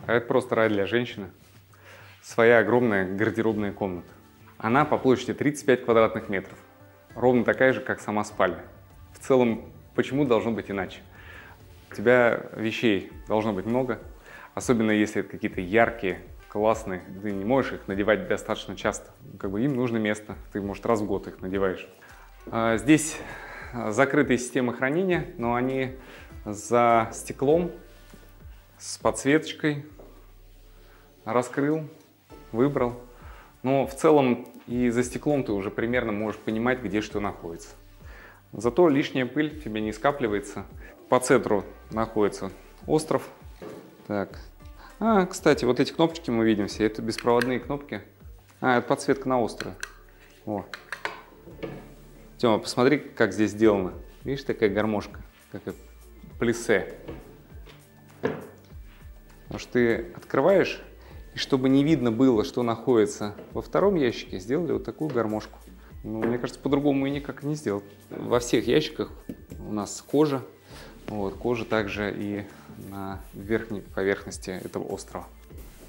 А это просто рай для женщины. Своя огромная гардеробная комната. Она по площади 35 квадратных метров. Ровно такая же, как сама спальня. В целом, почему должно быть иначе? У тебя вещей должно быть много. Особенно, если это какие-то яркие, классные. Ты не можешь их надевать достаточно часто. Как бы им нужно место. Ты, может, раз в год их надеваешь. Здесь закрытые системы хранения, но они за стеклом. С подсветочкой, раскрыл, выбрал. Но в целом и за стеклом ты уже примерно можешь понимать, где что находится. Зато лишняя пыль тебе не скапливается. По центру находится остров. Так. А, кстати, вот эти кнопочки мы видим все. Это беспроводные кнопки. А, это подсветка на острове. О. Тёма, посмотри, как здесь сделано. Видишь, такая гармошка, как плесе. Потому что ты открываешь, и чтобы не видно было, что находится во втором ящике, сделали вот такую гармошку. Ну, мне кажется, по-другому и никак не сделать. Во всех ящиках у нас кожа. Вот, кожа также и на верхней поверхности этого острова.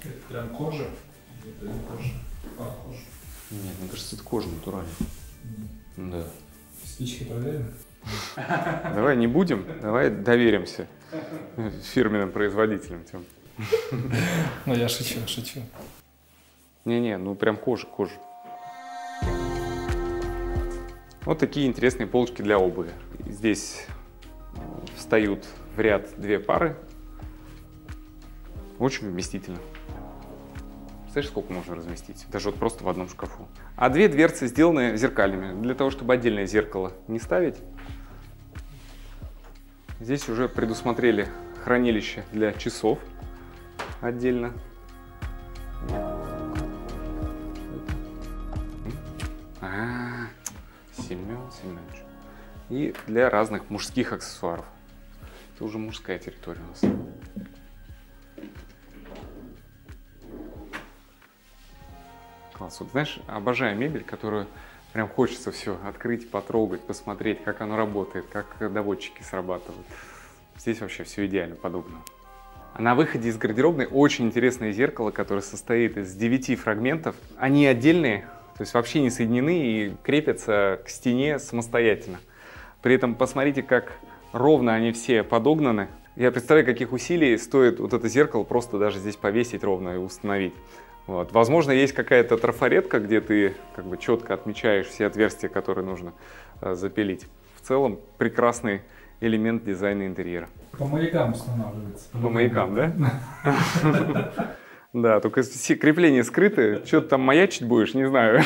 Это прям кожа? Это не кожа. А, кожа. Нет, мне кажется, это кожа натуральная. Да. Стички проверим? Давай не будем, давай доверимся фирменным производителям, Тём. Ну, я шучу, шучу. Не-не, ну прям кожа, кожа. Вот такие интересные полочки для обуви. Здесь встают в ряд две пары. Очень вместительно. Представляешь, сколько можно разместить? Даже вот просто в одном шкафу. А две дверцы сделаны зеркалями, для того, чтобы отдельное зеркало не ставить. Здесь уже предусмотрели хранилище для часов. Отдельно. А, Семен Семенович. И для разных мужских аксессуаров. Это уже мужская территория у нас. Класс. Вот, знаешь, обожаю мебель, которую прям хочется все открыть, потрогать, посмотреть, как оно работает, как доводчики срабатывают. Здесь вообще все идеально подобно. На выходе из гардеробной очень интересное зеркало, которое состоит из 9 фрагментов. Они отдельные, то есть вообще не соединены и крепятся к стене самостоятельно. При этом посмотрите, как ровно они все подогнаны. Я представляю, каких усилий стоит вот это зеркало просто даже здесь повесить ровно и установить. Вот. Возможно, есть какая-то трафаретка, где ты как бы четко отмечаешь все отверстия, которые нужно запилить. В целом прекрасный элемент дизайна интерьера. По маякам устанавливается. По маякам, да? Да, только все крепления скрыты. Что ты там маячить будешь, не знаю.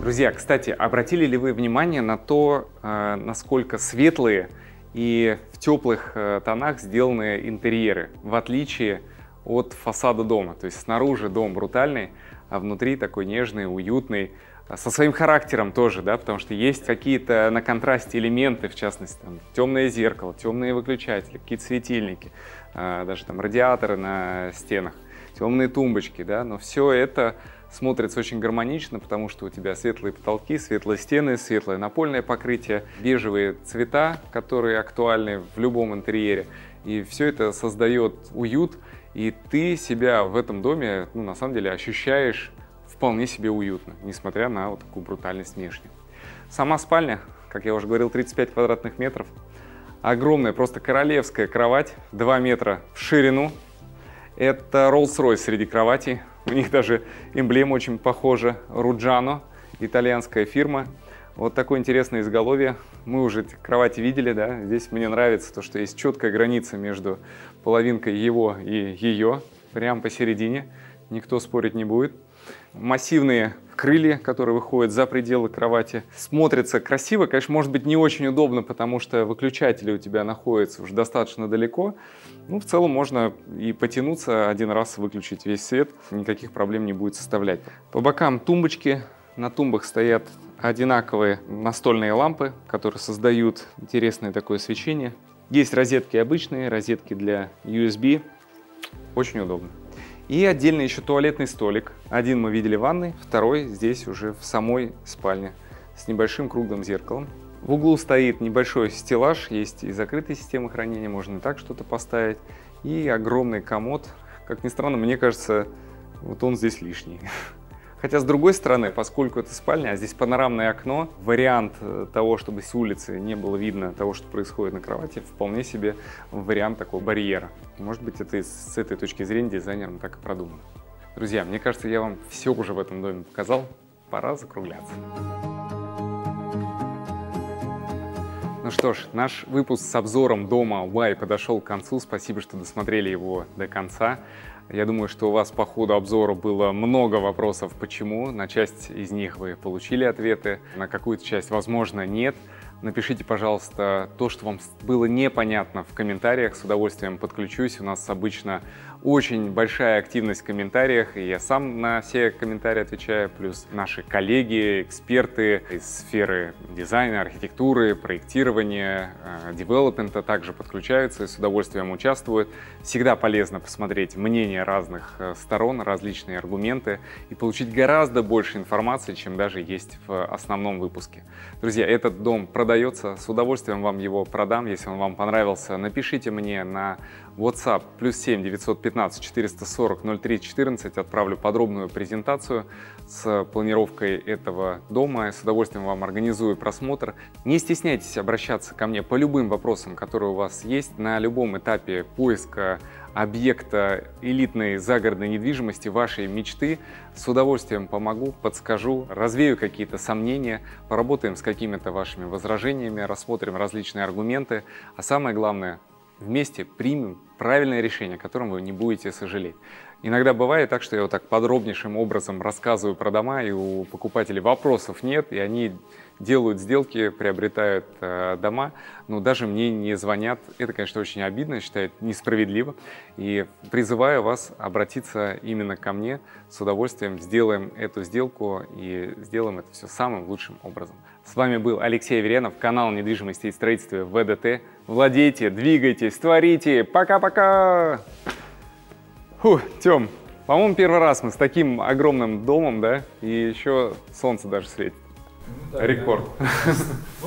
Друзья, кстати, обратили ли вы внимание на то, насколько светлые и в теплых тонах сделаны интерьеры, в отличие от фасада дома? То есть снаружи дом брутальный, а внутри такой нежный, уютный, со своим характером тоже, да, потому что есть какие-то на контрасте элементы, в частности, там, темное зеркало, темные выключатели, какие-то светильники, даже там радиаторы на стенах, темные тумбочки, да, но все это смотрится очень гармонично, потому что у тебя светлые потолки, светлые стены, светлое напольное покрытие, бежевые цвета, которые актуальны в любом интерьере, и все это создает уют, и ты себя в этом доме, ну, на самом деле, ощущаешь вполне себе уютно, несмотря на вот такую брутальность внешнюю. Сама спальня, как я уже говорил, 35 квадратных метров, огромная, просто королевская кровать, 2 метра в ширину. Это Rolls-Royce среди кроватей. У них даже эмблема очень похожа. Руджано, итальянская фирма. Вот такое интересное изголовье. Мы уже эти кровати видели, да? Здесь мне нравится то, что есть четкая граница между половинкой его и ее. Прямо посередине. Никто спорить не будет. Массивные крылья, которые выходят за пределы кровати. Смотрится красиво. Конечно, может быть, не очень удобно, потому что выключатели у тебя находятся уже достаточно далеко. Ну, в целом можно и потянуться, один раз выключить весь свет. Никаких проблем не будет составлять. По бокам тумбочки. На тумбах стоят одинаковые настольные лампы, которые создают интересное такое свечение. Есть розетки обычные, розетки для USB. Очень удобно. И отдельно еще туалетный столик. Один мы видели в ванной, второй здесь уже в самой спальне с небольшим круглым зеркалом. В углу стоит небольшой стеллаж, есть и закрытая система хранения, можно и так что-то поставить. И огромный комод. Как ни странно, мне кажется, вот он здесь лишний. Хотя с другой стороны, поскольку это спальня, а здесь панорамное окно, вариант того, чтобы с улицы не было видно того, что происходит на кровати, вполне себе вариант такого барьера. Может быть, это с этой точки зрения дизайнером так и продумано. Друзья, мне кажется, я вам все уже в этом доме показал. Пора закругляться. Ну что ж, наш выпуск с обзором дома Y подошел к концу. Спасибо, что досмотрели его до конца. Я думаю, что у вас по ходу обзора было много вопросов «почему?». На часть из них вы получили ответы, на какую-то часть, возможно, нет. Напишите, пожалуйста, то, что вам было непонятно в комментариях. С удовольствием подключусь. У нас обычно очень большая активность в комментариях. И я сам на все комментарии отвечаю. Плюс наши коллеги, эксперты из сферы дизайна, архитектуры, проектирования, девелопмента также подключаются и с удовольствием участвуют. Всегда полезно посмотреть мнения разных сторон, различные аргументы и получить гораздо больше информации, чем даже есть в основном выпуске. Друзья, этот дом продается. С удовольствием вам его продам. Если он вам понравился, напишите мне на WhatsApp +7 915 440 03 14. Отправлю подробную презентацию с планировкой этого дома. Я с удовольствием вам организую просмотр. Не стесняйтесь обращаться ко мне по любым вопросам, которые у вас есть. На любом этапе поиска объекта элитной загородной недвижимости, вашей мечты, с удовольствием помогу, подскажу, развею какие-то сомнения, поработаем с какими-то вашими возражениями, рассмотрим различные аргументы, а самое главное, вместе примем правильное решение, о котором вы не будете сожалеть. Иногда бывает так, что я вот так подробнейшим образом рассказываю про дома, и у покупателей вопросов нет, и они делают сделки, приобретают дома, но даже мне не звонят. Это, конечно, очень обидно, я считаю, несправедливо. И призываю вас обратиться именно ко мне. С удовольствием сделаем эту сделку и сделаем это все самым лучшим образом. С вами был Алексей Аверьянов, канал недвижимости и строительства ВДТ. Владейте, двигайтесь, творите. Пока-пока! Фу, Тём, по-моему, первый раз мы с таким огромным домом, да? И еще солнце даже светит. Ну, да, рекорд. Да.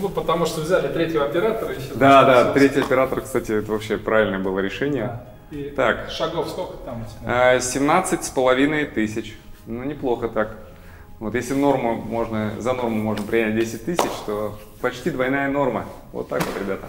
Ну, потому что взяли третьего оператора. Да, третий оператор, кстати, это вообще правильное было решение. Да. И так. Шагов сколько там? 17,5 тысяч. Ну, неплохо так. Вот если норму можно, за норму можно принять 10 тысяч, то почти двойная норма. Вот так вот, ребята.